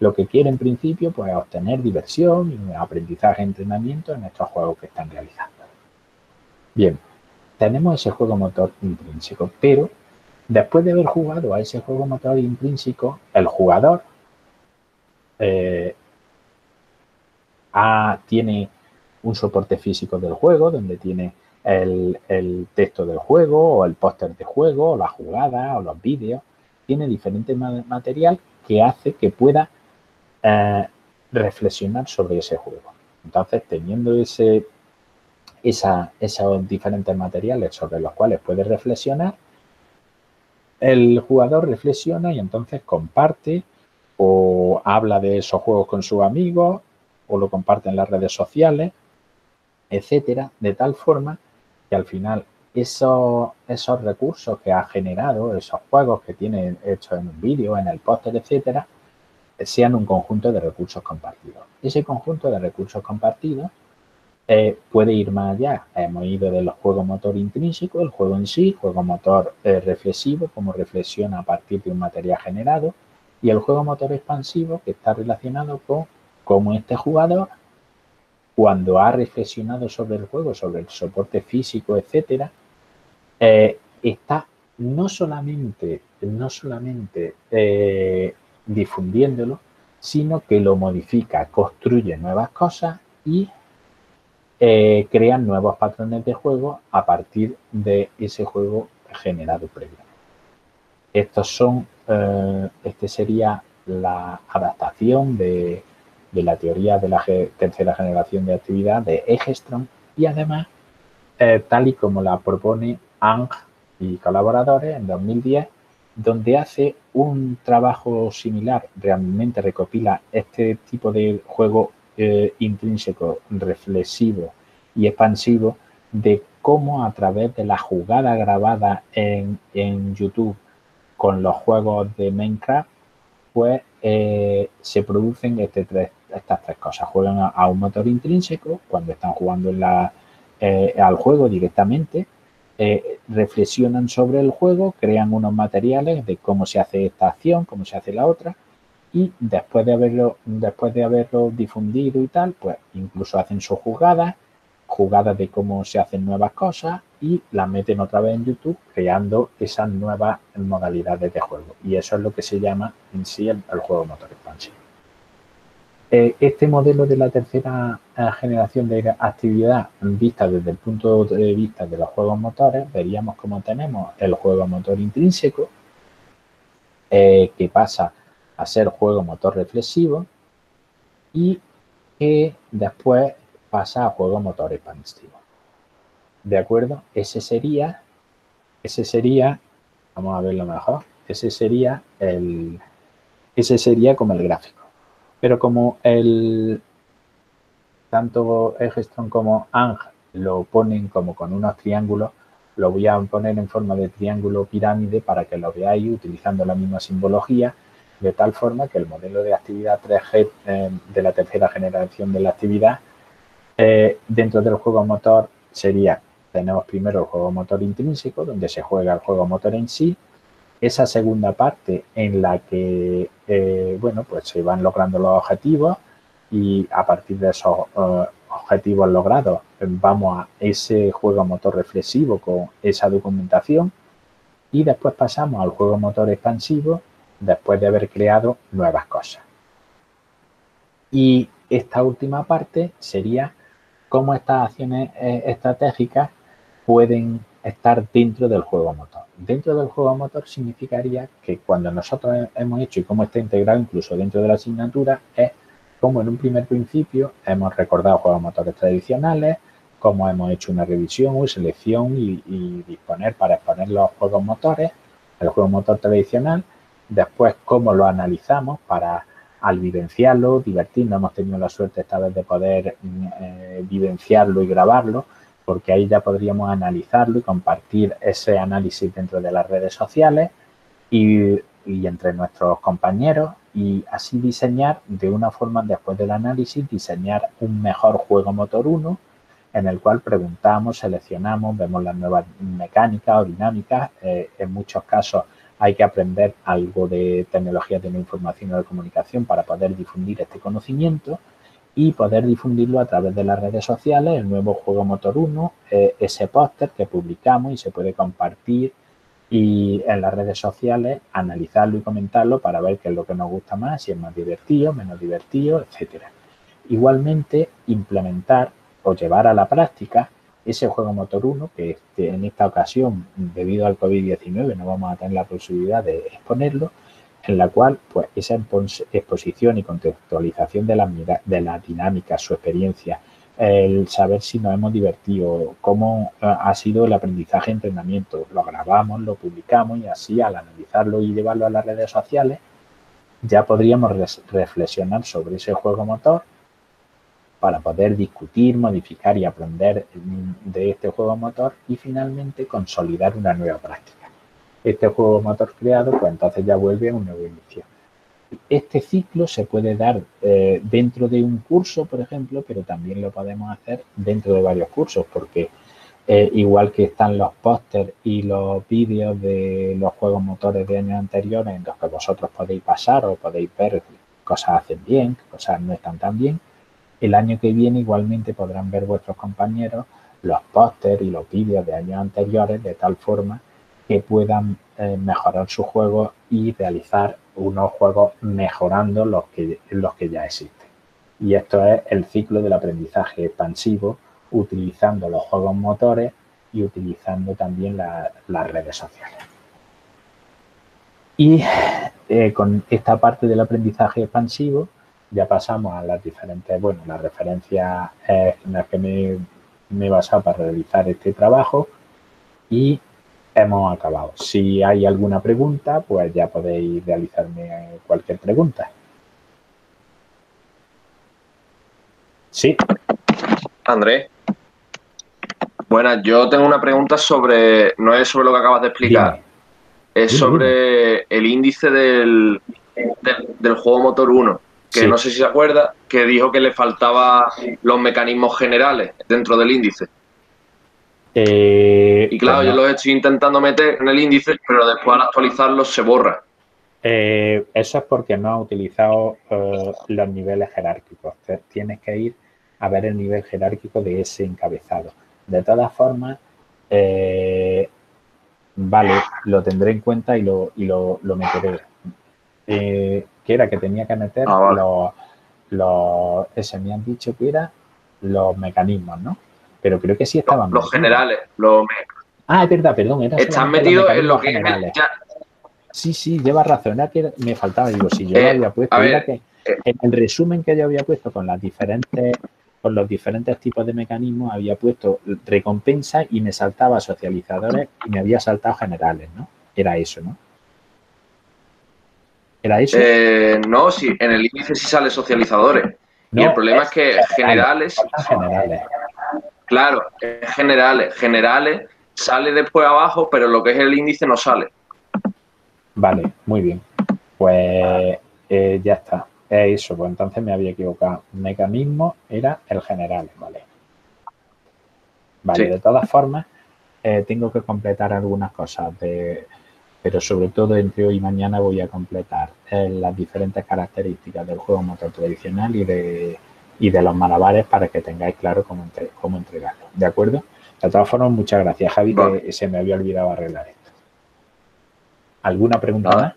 lo que quiere en principio pues, es obtener diversión, aprendizaje, entrenamiento en estos juegos que están realizando. Bien, tenemos ese juego motor intrínseco, pero después de haber jugado a ese juego motor intrínseco, el jugador tiene un soporte físico del juego donde tiene el texto del juego o el póster de juego o la jugada o los vídeos. Tiene diferente material que hace que pueda reflexionar sobre ese juego. Entonces, teniendo esos diferentes materiales sobre los cuales puede reflexionar, el jugador reflexiona y entonces comparte o habla de esos juegos con sus amigos o lo comparte en las redes sociales, etcétera, de tal forma que al final esos recursos que ha generado, esos juegos que tiene hechos en un vídeo, en el póster, etcétera, sean un conjunto de recursos compartidos. Ese conjunto de recursos compartidos puede ir más allá. Hemos ido del juego motor intrínseco, el juego en sí, juego motor reflexivo, como reflexiona a partir de un material generado, y el juego motor expansivo, que está relacionado con cómo este jugador, cuando ha reflexionado sobre el juego, sobre el soporte físico, etcétera, está no solamente difundiéndolo, sino que lo modifica, construye nuevas cosas y crea nuevos patrones de juego a partir de ese juego generado previamente. Este sería la adaptación de la teoría de la tercera generación de actividad de Eggerstrom y además, tal y como la propone Ang y colaboradores en 2010, donde hace un trabajo similar, realmente recopila este tipo de juego intrínseco, reflexivo y expansivo, de cómo a través de la jugada grabada en YouTube con los juegos de Minecraft, pues se producen estas tres cosas. Juegan a un motor intrínseco cuando están jugando al juego directamente, reflexionan sobre el juego, crean unos materiales de cómo se hace esta acción, cómo se hace la otra, y después de haberlo difundido y tal, pues incluso hacen sus jugadas de cómo se hacen nuevas cosas y las meten otra vez en YouTube creando esas nuevas modalidades de juego. Y eso es lo que se llama en sí el juego motor expansivo. Este modelo de la tercera generación de actividad vista desde el punto de vista de los juegos motores, veríamos cómo tenemos el juego motor intrínseco, que pasa a ser juego motor reflexivo y que después pasa a juego motor expansivo. ¿De acuerdo? Ese sería, vamos a verlo mejor, ese sería como el gráfico. Pero como tanto Eggerstrom como Ang lo ponen como con unos triángulos, lo voy a poner en forma de triángulo pirámide para que lo veáis utilizando la misma simbología, de tal forma que el modelo de actividad 3G de la tercera generación de la actividad dentro del juego motor sería, tenemos primero el juego motor intrínseco, donde se juega el juego motor en sí, esa segunda parte en la que, bueno, pues se van logrando los objetivos y a partir de esos objetivos logrados vamos a ese juego motor reflexivo con esa documentación y después pasamos al juego motor expansivo después de haber creado nuevas cosas. Y esta última parte sería cómo estas acciones estratégicas pueden estar dentro del juego motor. Dentro del juego motor significaría que cuando nosotros hemos hecho y cómo está integrado incluso dentro de la asignatura es cómo en un primer principio hemos recordado juegos motores tradicionales, cómo hemos hecho una revisión o selección y disponer para exponer los juegos motores, el juego motor tradicional. Después, cómo lo analizamos para, al vivenciarlo, divertirnos. Hemos tenido la suerte esta vez de poder vivenciarlo y grabarlo, porque ahí ya podríamos analizarlo y compartir ese análisis dentro de las redes sociales y entre nuestros compañeros y así diseñar de una forma, después del análisis, diseñar un mejor juego motor 1 en el cual preguntamos, seleccionamos, vemos las nuevas mecánicas o dinámicas, en muchos casos hay que aprender algo de tecnologías de la información y de la comunicación para poder difundir este conocimiento y poder difundirlo a través de las redes sociales, el nuevo Juego Motor 1, ese póster que publicamos y se puede compartir y en las redes sociales analizarlo y comentarlo para ver qué es lo que nos gusta más, si es más divertido, menos divertido, etcétera. Igualmente, implementar o llevar a la práctica ese Juego Motor 1 que en esta ocasión, debido al COVID-19, no vamos a tener la posibilidad de exponerlo, en la cual pues esa exposición y contextualización de la dinámica, su experiencia, el saber si nos hemos divertido, cómo ha sido el aprendizaje y entrenamiento, lo grabamos, lo publicamos y así al analizarlo y llevarlo a las redes sociales ya podríamos reflexionar sobre ese juego motor para poder discutir, modificar y aprender de este juego motor y finalmente consolidar una nueva práctica. Este juego motor creado, pues entonces ya vuelve a un nuevo inicio. Este ciclo se puede dar dentro de un curso, por ejemplo, pero también lo podemos hacer dentro de varios cursos, porque igual que están los pósters y los vídeos de los juegos motores de años anteriores en los que vosotros podéis pasar o podéis ver cosas hacen bien, cosas no están tan bien, el año que viene igualmente podrán ver vuestros compañeros los pósters y los vídeos de años anteriores de tal forma que puedan mejorar su juego y realizar unos juegos mejorando los que ya existen. Y esto es el ciclo del aprendizaje expansivo, utilizando los juegos motores y utilizando también las redes sociales. Y con esta parte del aprendizaje expansivo ya pasamos a las diferentes, bueno, las referencias en las que me he basado para realizar este trabajo y hemos acabado. Si hay alguna pregunta, pues ya podéis realizarme cualquier pregunta. Sí. Andrés. Buenas, yo tengo una pregunta sobre, no es sobre lo que acabas de explicar, dime. Es sobre el índice del juego motor 1, que sí. No sé si se acuerda, que dijo que le faltaban los mecanismos generales dentro del índice. Y claro, bueno, yo lo estoy intentando meter en el índice, pero después al actualizarlo se borra. Eso es porque no has utilizado los niveles jerárquicos. Tienes que ir a ver el nivel jerárquico de ese encabezado. De todas formas, vale, lo tendré en cuenta y lo meteré. ¿Qué era que tenía que meter? Vale. Ese me han dicho que era los mecanismos, ¿no? Pero creo que sí estaban los generales. Ah, es verdad, perdón. Están metidos en lo que generales. Sí, sí, lleva razón. Era que me faltaba, digo, si yo lo había puesto. Mira que en el resumen que yo había puesto con los diferentes tipos de mecanismos, había puesto recompensa y me saltaba socializadores y me había saltado generales, ¿no? Era eso, ¿no? ¿Era eso? No, sí, en el índice sí sale socializadores. No, y el problema es que generales. Claro, generales, sale después abajo, pero lo que es el índice no sale. Vale, muy bien. Pues ya está, es eso, pues entonces me había equivocado. Mecanismo era el general, vale. Vale, sí. De todas formas, tengo que completar algunas cosas, pero sobre todo entre hoy y mañana voy a completar las diferentes características del juego motor tradicional y de los malabares para que tengáis claro cómo entregarlo, ¿de acuerdo? De todas formas, muchas gracias, Javi, vale. Que se me había olvidado arreglar esto. ¿Alguna pregunta más?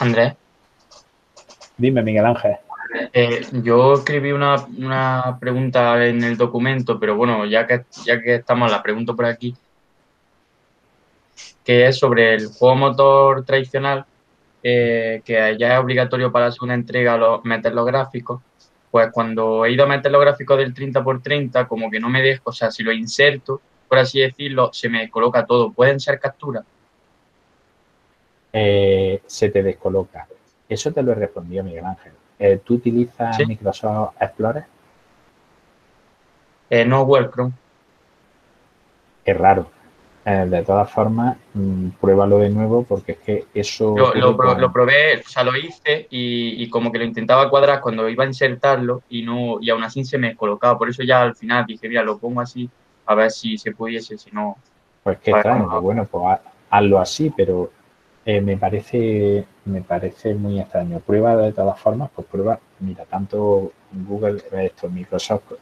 Andrés. Dime, Miguel Ángel. Yo escribí una pregunta en el documento, pero bueno, ya que estamos, la pregunto por aquí, que es sobre el juego motor tradicional, que ya es obligatorio para la segunda entrega meter los gráficos. Pues cuando he ido a meter los gráficos del 30×30, como que no me dejo, o sea, si lo inserto, por así decirlo, se me descoloca todo. ¿Pueden ser capturas? Se te descoloca. Eso te lo he respondido, Miguel Ángel. ¿Tú utilizas ¿sí? Microsoft Explorer? No, Google Chrome. Es raro. De todas formas, pruébalo de nuevo porque es que eso... Lo probé, o sea, lo hice y como que lo intentaba cuadrar cuando iba a insertarlo y aún así se me colocaba. Por eso ya al final dije, mira, lo pongo así a ver si se pudiese, si no... Pues qué extraño, bueno, pues hazlo así, pero me parece muy extraño. Prueba de todas formas, pues prueba, mira, tanto Google, Microsoft,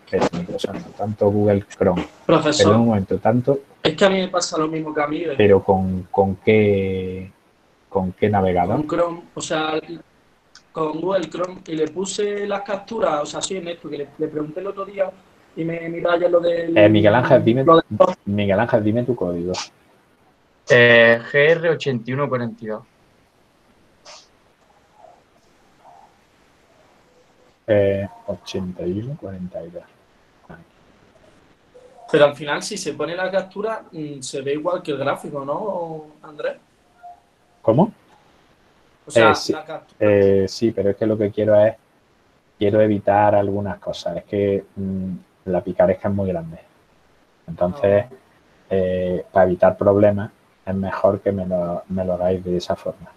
tanto Google Chrome. Profesor, pero un momento, tanto... Es que a mí me pasa lo mismo que a mí. Pero ¿con qué navegador? Con Chrome, o sea, con Google Chrome, y le puse las capturas, o sea, sí, en esto, que le pregunté el otro día y me miraba ya lo del... Miguel Ángel, dime tu código. GR8142. Pero al final, si se pone la captura, se ve igual que el gráfico, ¿no, Andrés? ¿Cómo? O sea, sí, la captura. Sí, pero es que lo que quiero es... Quiero evitar algunas cosas. Es que la picaresca es muy grande. Entonces, para evitar problemas, es mejor que me lo hagáis de esa forma.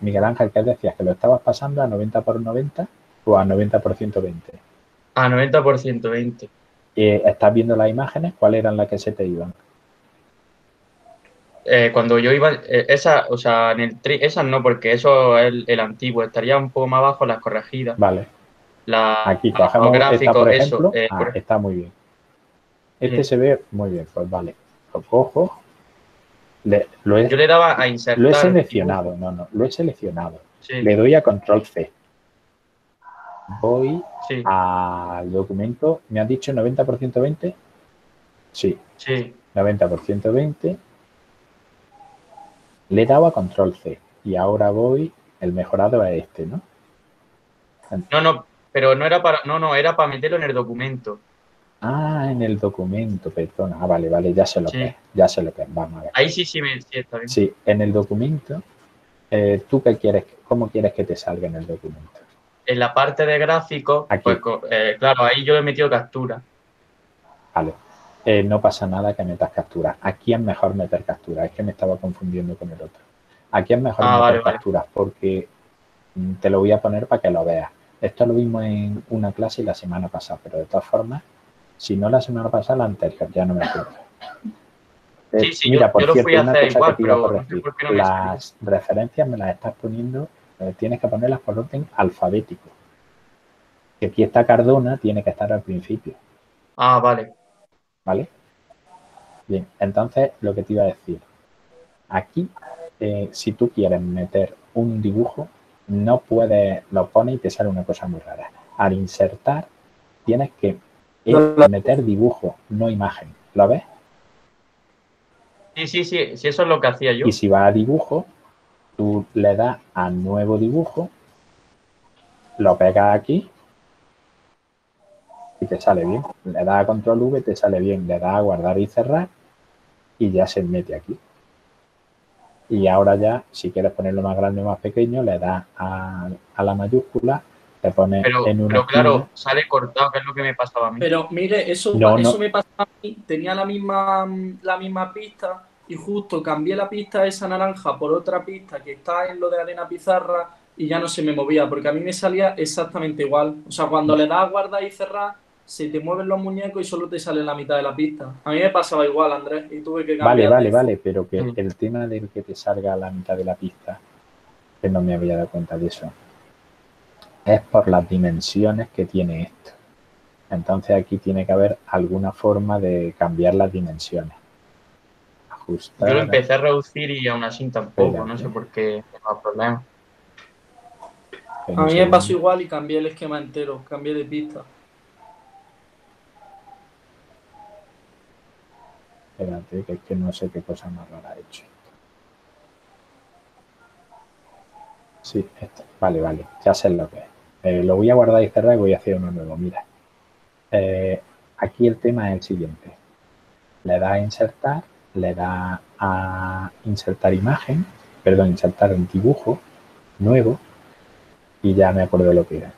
Miguel Ángel, ¿qué decías? ¿Que lo estabas pasando a 90x90 o a 90x120? A 90x120. ¿Estás viendo las imágenes? ¿Cuáles eran las que se te iban? Cuando yo iba, esas, o sea, en el tri, esas no, porque eso es el antiguo. Estaría un poco más abajo las corregidas. Vale. Aquí trabajamos esta, por ejemplo. Eso, está muy bien. Se ve muy bien. Pues vale. Lo cojo. Yo le daba a insertar. Lo he seleccionado. No. Lo he seleccionado. Sí. Le doy a control C. Voy al documento. ¿Me has dicho 90x120? Sí. Sí. 90x120. Le he dado a control C. Y ahora voy. El mejorado a este, ¿no? No, pero no era para. No, era para meterlo en el documento. Ah, en el documento, perdona. Ah, vale, ya sé lo que es. Ya sé lo que es. Vamos a ver. Ahí sí, está bien. Sí, en el documento. ¿Tú qué quieres? ¿Cómo quieres que te salga en el documento? En la parte de gráficos, pues, claro, ahí yo le he metido captura. Vale. No pasa nada que metas capturas. Aquí es mejor meter capturas. Es que me estaba confundiendo con el otro. Aquí es mejor meter capturas porque te lo voy a poner para que lo veas. Esto lo vimos en una clase la semana pasada, pero de todas formas, si no la semana pasada, la anterior, ya no me acuerdo. Sí, mira, yo lo fui a hacer igual, pero no las referencias me las estás poniendo. Tienes que ponerlas por orden alfabético. Que aquí está Cardona, tiene que estar al principio. Ah, vale. ¿Vale? Bien, entonces lo que te iba a decir. Aquí, si tú quieres meter un dibujo, no puedes, lo pones y te sale una cosa muy rara. Al insertar, tienes que meter dibujo, no imagen. ¿Lo ves? Sí, eso es lo que hacía yo. Y si vas a dibujo, tú le das a nuevo dibujo, lo pegas aquí y te sale bien. Le das a control V, te sale bien. Le das a guardar y cerrar y ya se mete aquí. Y ahora ya, si quieres ponerlo más grande o más pequeño, le das a la mayúscula, te pones en una... Pero claro, esquina. Sale cortado, que es lo que me pasaba a mí. Pero mire, eso me pasaba a mí. Tenía la misma pista... Y justo cambié la pista esa naranja por otra pista que está en lo de arena pizarra y ya no se me movía, porque a mí me salía exactamente igual. O sea, cuando le das a guardar y cerrar, se te mueven los muñecos y solo te sale la mitad de la pista. A mí me pasaba igual, Andrés, y tuve que cambiar. Vale, pero que el tema de que te salga la mitad de la pista, que no me había dado cuenta de eso, es por las dimensiones que tiene esto. Entonces aquí tiene que haber alguna forma de cambiar las dimensiones. Yo lo empecé a reducir y aún así tampoco, no sé por qué tengo problemas. A mí me pasó igual y cambié el esquema entero, cambié de pista. Espérate, que es que no sé qué cosa más rara ha hecho. Sí, esto. Vale, ya sé lo que es. Lo voy a guardar y cerrar y voy a hacer uno nuevo, mira. Aquí el tema es el siguiente. Le das a insertar. Le da a insertar un dibujo nuevo y ya me acuerdo lo que era.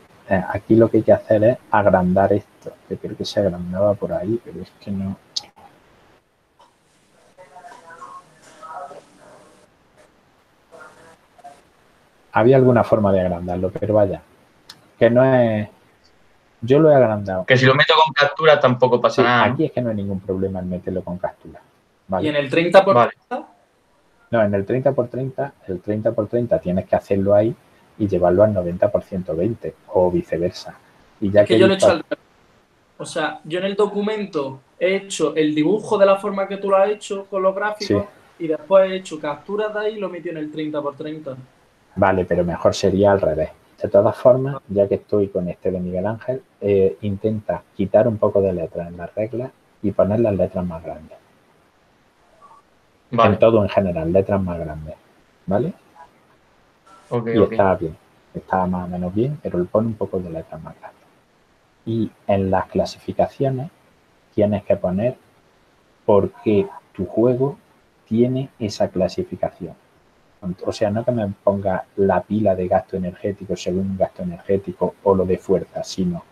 Aquí lo que hay que hacer es agrandar esto, que creo que se agrandaba por ahí, pero es que no. Había alguna forma de agrandarlo, pero vaya, que no es... Yo lo he agrandado. Que si lo meto con captura tampoco pasa nada. Aquí es que no hay ningún problema en meterlo con captura. Vale. ¿Y en el 30x30? Vale. No, en el 30x30, el 30x30 tienes que hacerlo ahí y llevarlo al 90x120 o viceversa. Y ya que yo lo he hecho al revés. O sea, yo en el documento he hecho el dibujo de la forma que tú lo has hecho con los gráficos y después he hecho capturas de ahí y lo metí en el 30x30. Vale, pero mejor sería al revés. De todas formas, ya que estoy con este de Miguel Ángel, intenta quitar un poco de letras en las reglas y poner las letras más grandes. Vale. En todo en general, letras más grandes. ¿Vale? Okay, y está bien. Está más o menos bien, pero le pone un poco de letras más grandes. Y en las clasificaciones tienes que poner por qué tu juego tiene esa clasificación. O sea, no que me ponga la pila de gasto energético según un gasto energético o lo de fuerza, sino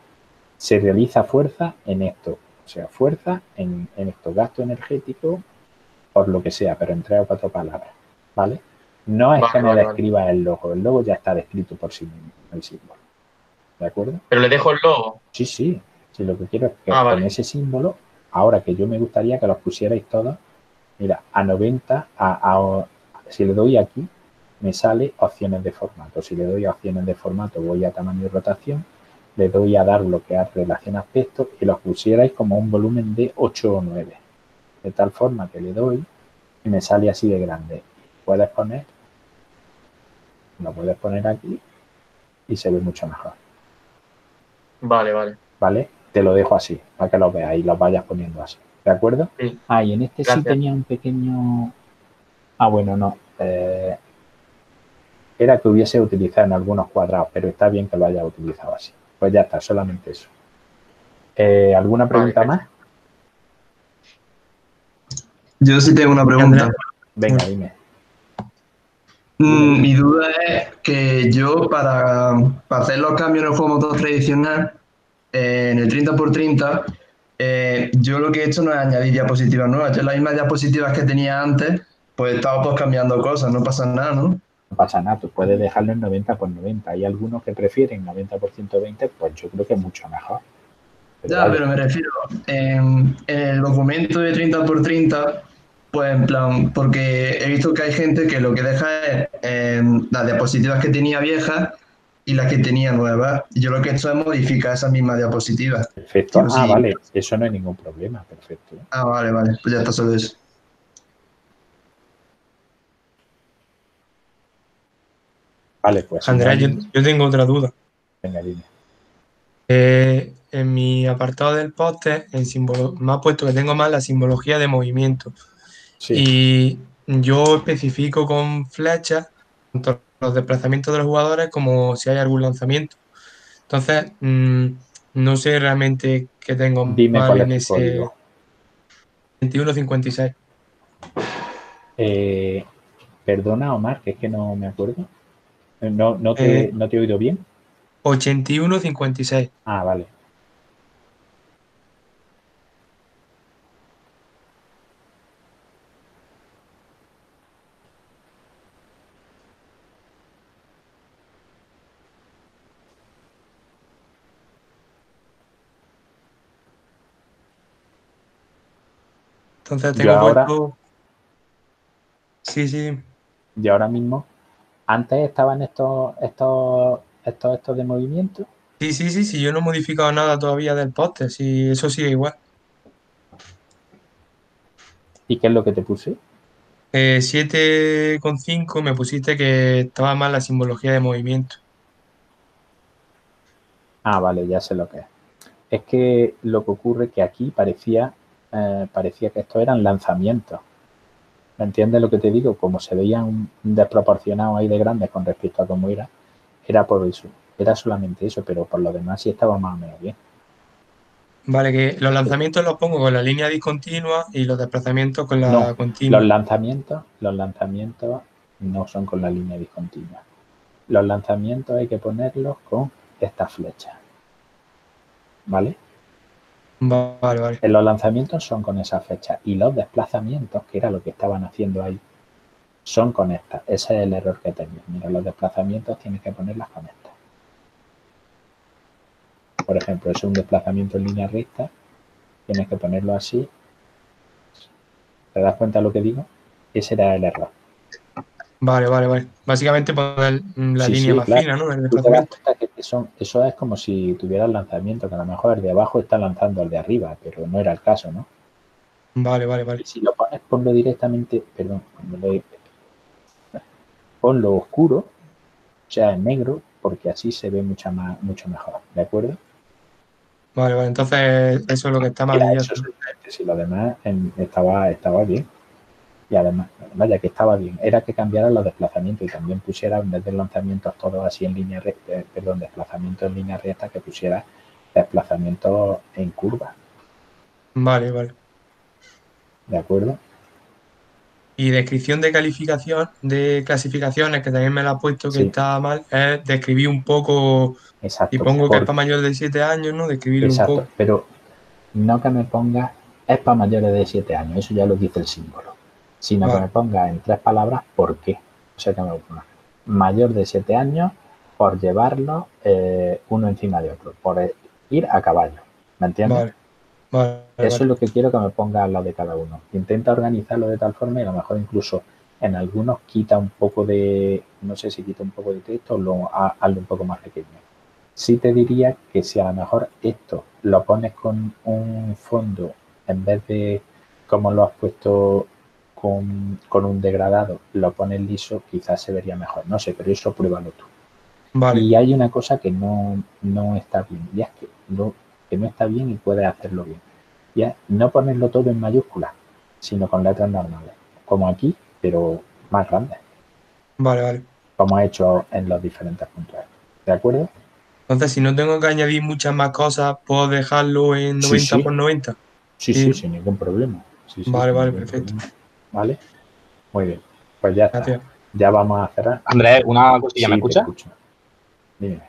se realiza fuerza en esto. O sea, fuerza en esto, gasto energético por lo que sea, pero en 3 o 4 palabras, ¿vale? No es que me describa el logo. El logo ya está descrito por sí mismo, el símbolo. ¿De acuerdo? ¿Pero le dejo el logo? Sí, sí. Si lo que quiero es que con ese símbolo, ahora que yo me gustaría que los pusierais todos, mira, a 90, si le doy aquí, me sale opciones de formato. Si le doy a opciones de formato, voy a tamaño y rotación, le doy a dar bloquear relación aspecto y los pusierais como un volumen de 8 o 9. De tal forma que le doy y me sale así de grande. Puedes poner, lo puedes poner aquí y se ve mucho mejor. Vale, vale. Vale, te lo dejo así, para que lo veas y lo vayas poniendo así. ¿De acuerdo? Sí. Ah, y en este sí tenía un pequeño... Ah, bueno, no. Era que hubiese utilizado en algunos cuadrados, pero está bien que lo haya utilizado así. Pues ya está, solamente eso. ¿Alguna pregunta más? Yo sí tengo una pregunta. Venga, dime. Mi duda es que yo, para hacer los cambios en el juego motor tradicional, en el 30x30, yo lo que he hecho no es añadir diapositivas nuevas. Yo las mismas diapositivas que tenía antes, pues estaba cambiando cosas, no pasa nada, ¿no? No pasa nada, tú puedes dejarlo en 90x90. Hay algunos que prefieren 90x120, pues yo creo que es mucho mejor. Pero ya, pero me refiero, en el documento de 30x30, pues en plan, porque he visto que hay gente que lo que deja es las diapositivas que tenía viejas y las que tenía nuevas. Y yo lo que he hecho es modificar esas mismas diapositivas. Perfecto, ah, sí, vale, eso no hay ningún problema, perfecto. Ah, vale, vale, pues ya está solo eso. Vale, pues. Andrea, yo tengo otra duda. Venga, dime. En mi apartado del póster, me ha puesto que tengo más la simbología de movimiento. Sí. Y yo especifico con flechas tanto los desplazamientos de los jugadores como si hay algún lanzamiento. Entonces, no sé realmente qué tengo más en ese código. 2156. Perdona, Omar, que es que no me acuerdo. ¿No te he oído bien? 8156. Ah, vale. Entonces tengo ahora... Sí, sí. Y ahora mismo... ¿Antes estaban estos de movimiento? Sí, sí, sí, sí. Yo no he modificado nada todavía del póster. Sí, eso sigue igual. ¿Y qué es lo que te puse? 7,5 me pusiste que estaba mal la simbología de movimiento. Ah, vale, ya sé lo que es. Es que lo que ocurre es que aquí parecía que estos eran lanzamientos. ¿Entiendes lo que te digo? Como se veían desproporcionados ahí de grandes con respecto a cómo era, era por eso. Era solamente eso, pero por lo demás sí estaba más o menos bien. Vale, que los lanzamientos los pongo con la línea discontinua y los desplazamientos con la continua. Los lanzamientos no son con la línea discontinua. Los lanzamientos hay que ponerlos con esta flecha. ¿Vale? Vale, vale. Los lanzamientos son con esa fecha y los desplazamientos, que era lo que estaban haciendo ahí, son conectas. Ese es el error que tengo. Mira, los desplazamientos tienes que poner las conectas. Por ejemplo, es un desplazamiento en línea recta. Tienes que ponerlo así. ¿Te das cuenta de lo que digo? Ese era el error. Vale, vale, vale. Básicamente poner la línea más fina, ¿no? El desplazamiento. Eso es como si tuviera el lanzamiento, que a lo mejor el de abajo está lanzando al de arriba, pero no era el caso, ¿no? Vale, vale, vale. Y si lo pones, ponlo directamente, perdón, ponlo oscuro, o sea, en negro, porque así se ve mucho mejor, ¿de acuerdo? Vale, vale, entonces eso es lo que está mal. Si lo demás estaba bien. Y además, ya que estaba bien, era que cambiaran los desplazamientos y también pusiera, en vez de lanzamientos todos así en línea recta, perdón, desplazamientos en línea recta, que pusiera desplazamientos en curva. Vale, vale. ¿De acuerdo? Y descripción de calificación, de clasificaciones, que también me la has puesto que está mal, es describir un poco, y pongo que es para mayores de 7 años, ¿no? Describir un poco. Pero no que me ponga es para mayores de 7 años, eso ya lo dice el símbolo, sino que me ponga en 3 palabras por qué. O sea, que me ponga mayor de 7 años por llevarlo uno encima de otro, por ir a caballo, ¿me entiendes? Vale. Vale, eso es lo que quiero que me ponga al lado de cada uno. Intenta organizarlo de tal forma, y a lo mejor incluso en algunos quita un poco de, no sé si quita un poco de texto o lo hazlo un poco más pequeño. Sí te diría que si a lo mejor esto lo pones con un fondo, en vez de como lo has puesto con un degradado, lo pones liso, quizás se vería mejor. No sé, pero eso pruébalo tú. Vale. Y hay una cosa que no está bien, y es que no está bien y puedes hacerlo bien. Ya, no ponerlo todo en mayúsculas, sino con letras normales, como aquí, pero más grandes. Vale, vale. Como he hecho en los diferentes puntos. ¿De acuerdo? Entonces, si no tengo que añadir muchas más cosas, ¿puedo dejarlo en 90 por 90? Sí, sí, sin ningún problema. Vale, vale, perfecto. Problema. Vale. Muy bien. Pues ya está. Gracias. Ya vamos a cerrar. Andrés, una cosilla, ¿me escuchas? Dime.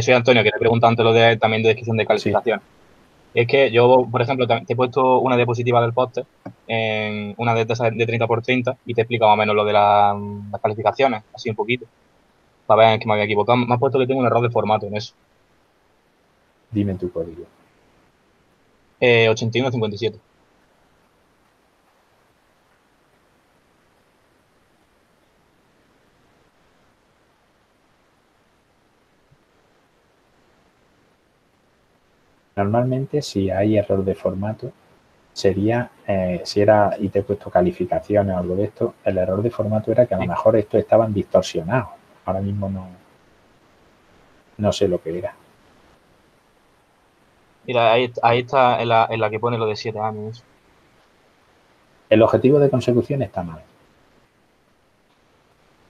Soy Antonio, que te pregunto antes lo de también de descripción de calificación. Sí. Es que yo, por ejemplo, te he puesto una diapositiva del póster, una de 30x30, y te he explicado más o menos lo de las calificaciones, así un poquito, para ver que me había equivocado. Me has puesto que tengo un error de formato en eso. Dime tu código. 8157. Normalmente, si hay error de formato, sería, si era, y te he puesto calificaciones o algo de esto, el error de formato era que a lo mejor estos estaban distorsionados. Ahora mismo no sé lo que era. Mira, ahí está en la que pone lo de 7 años. El objetivo de consecución está mal.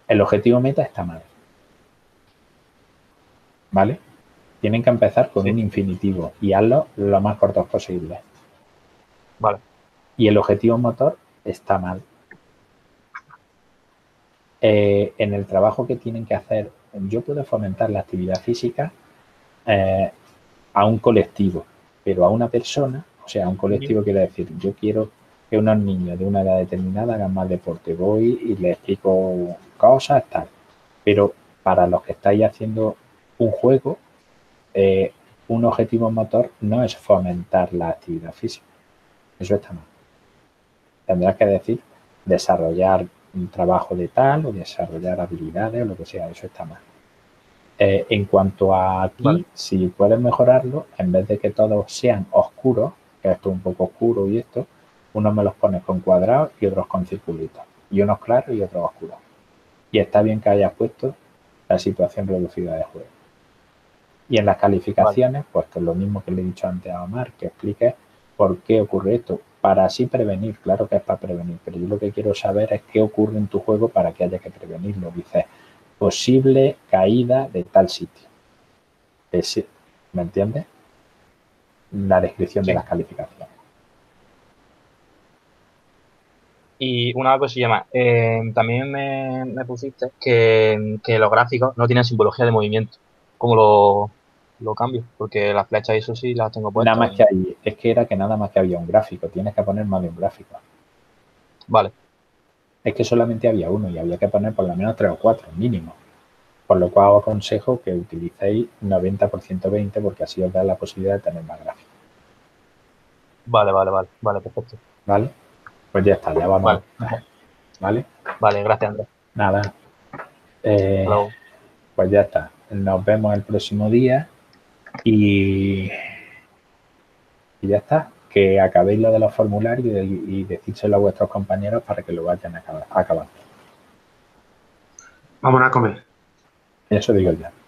El objetivo meta está mal. ¿Vale? Tienen que empezar con un infinitivo y hazlo lo más cortos posible. Vale. Y el objetivo motor está mal. En el trabajo que tienen que hacer, yo puedo fomentar la actividad física a un colectivo, pero a una persona, o sea, a un colectivo quiere decir, yo quiero que unos niños de una edad determinada hagan más deporte. Voy y les explico cosas, tal. Pero para los que estáis haciendo un juego, un objetivo motor no es fomentar la actividad física. Eso está mal. Tendrás que decir desarrollar un trabajo de tal o desarrollar habilidades o lo que sea. Eso está mal. En cuanto a aquí, si puedes mejorarlo, en vez de que todos sean oscuros, que esto es un poco oscuro y esto, unos me los pones con cuadrados y otros con circulitos. Y unos claros y otros oscuros. Y está bien que hayas puesto la situación reducida de juego. Y en las calificaciones, pues que es lo mismo que le he dicho antes a Omar, que explique por qué ocurre esto, para así prevenir. Claro que es para prevenir, pero yo lo que quiero saber es qué ocurre en tu juego para que haya que prevenirlo. Dices, posible caída de tal sitio. ¿Me entiendes? La descripción de las calificaciones. Y una cosilla más, también me pusiste que los gráficos no tienen simbología de movimiento. ¿Cómo lo cambio? Porque las flechas, eso sí, las tengo puestas. Nada más que hay, es que era que nada más que había un gráfico. Tienes que poner más de un gráfico. Vale. es que solamente había uno y había que poner por lo menos 3 o 4 mínimo. Por lo cual os aconsejo que utilicéis 90 por 120, porque así os da la posibilidad de tener más gráficos. Vale, perfecto. Vale, pues ya está, ya vamos. Vale, gracias, Andrés. Nada. Pues ya está. Nos vemos el próximo día y ya está. Que acabéis lo de los formularios y decídselo a vuestros compañeros para que lo vayan acabando. Vámonos a comer. Eso digo ya.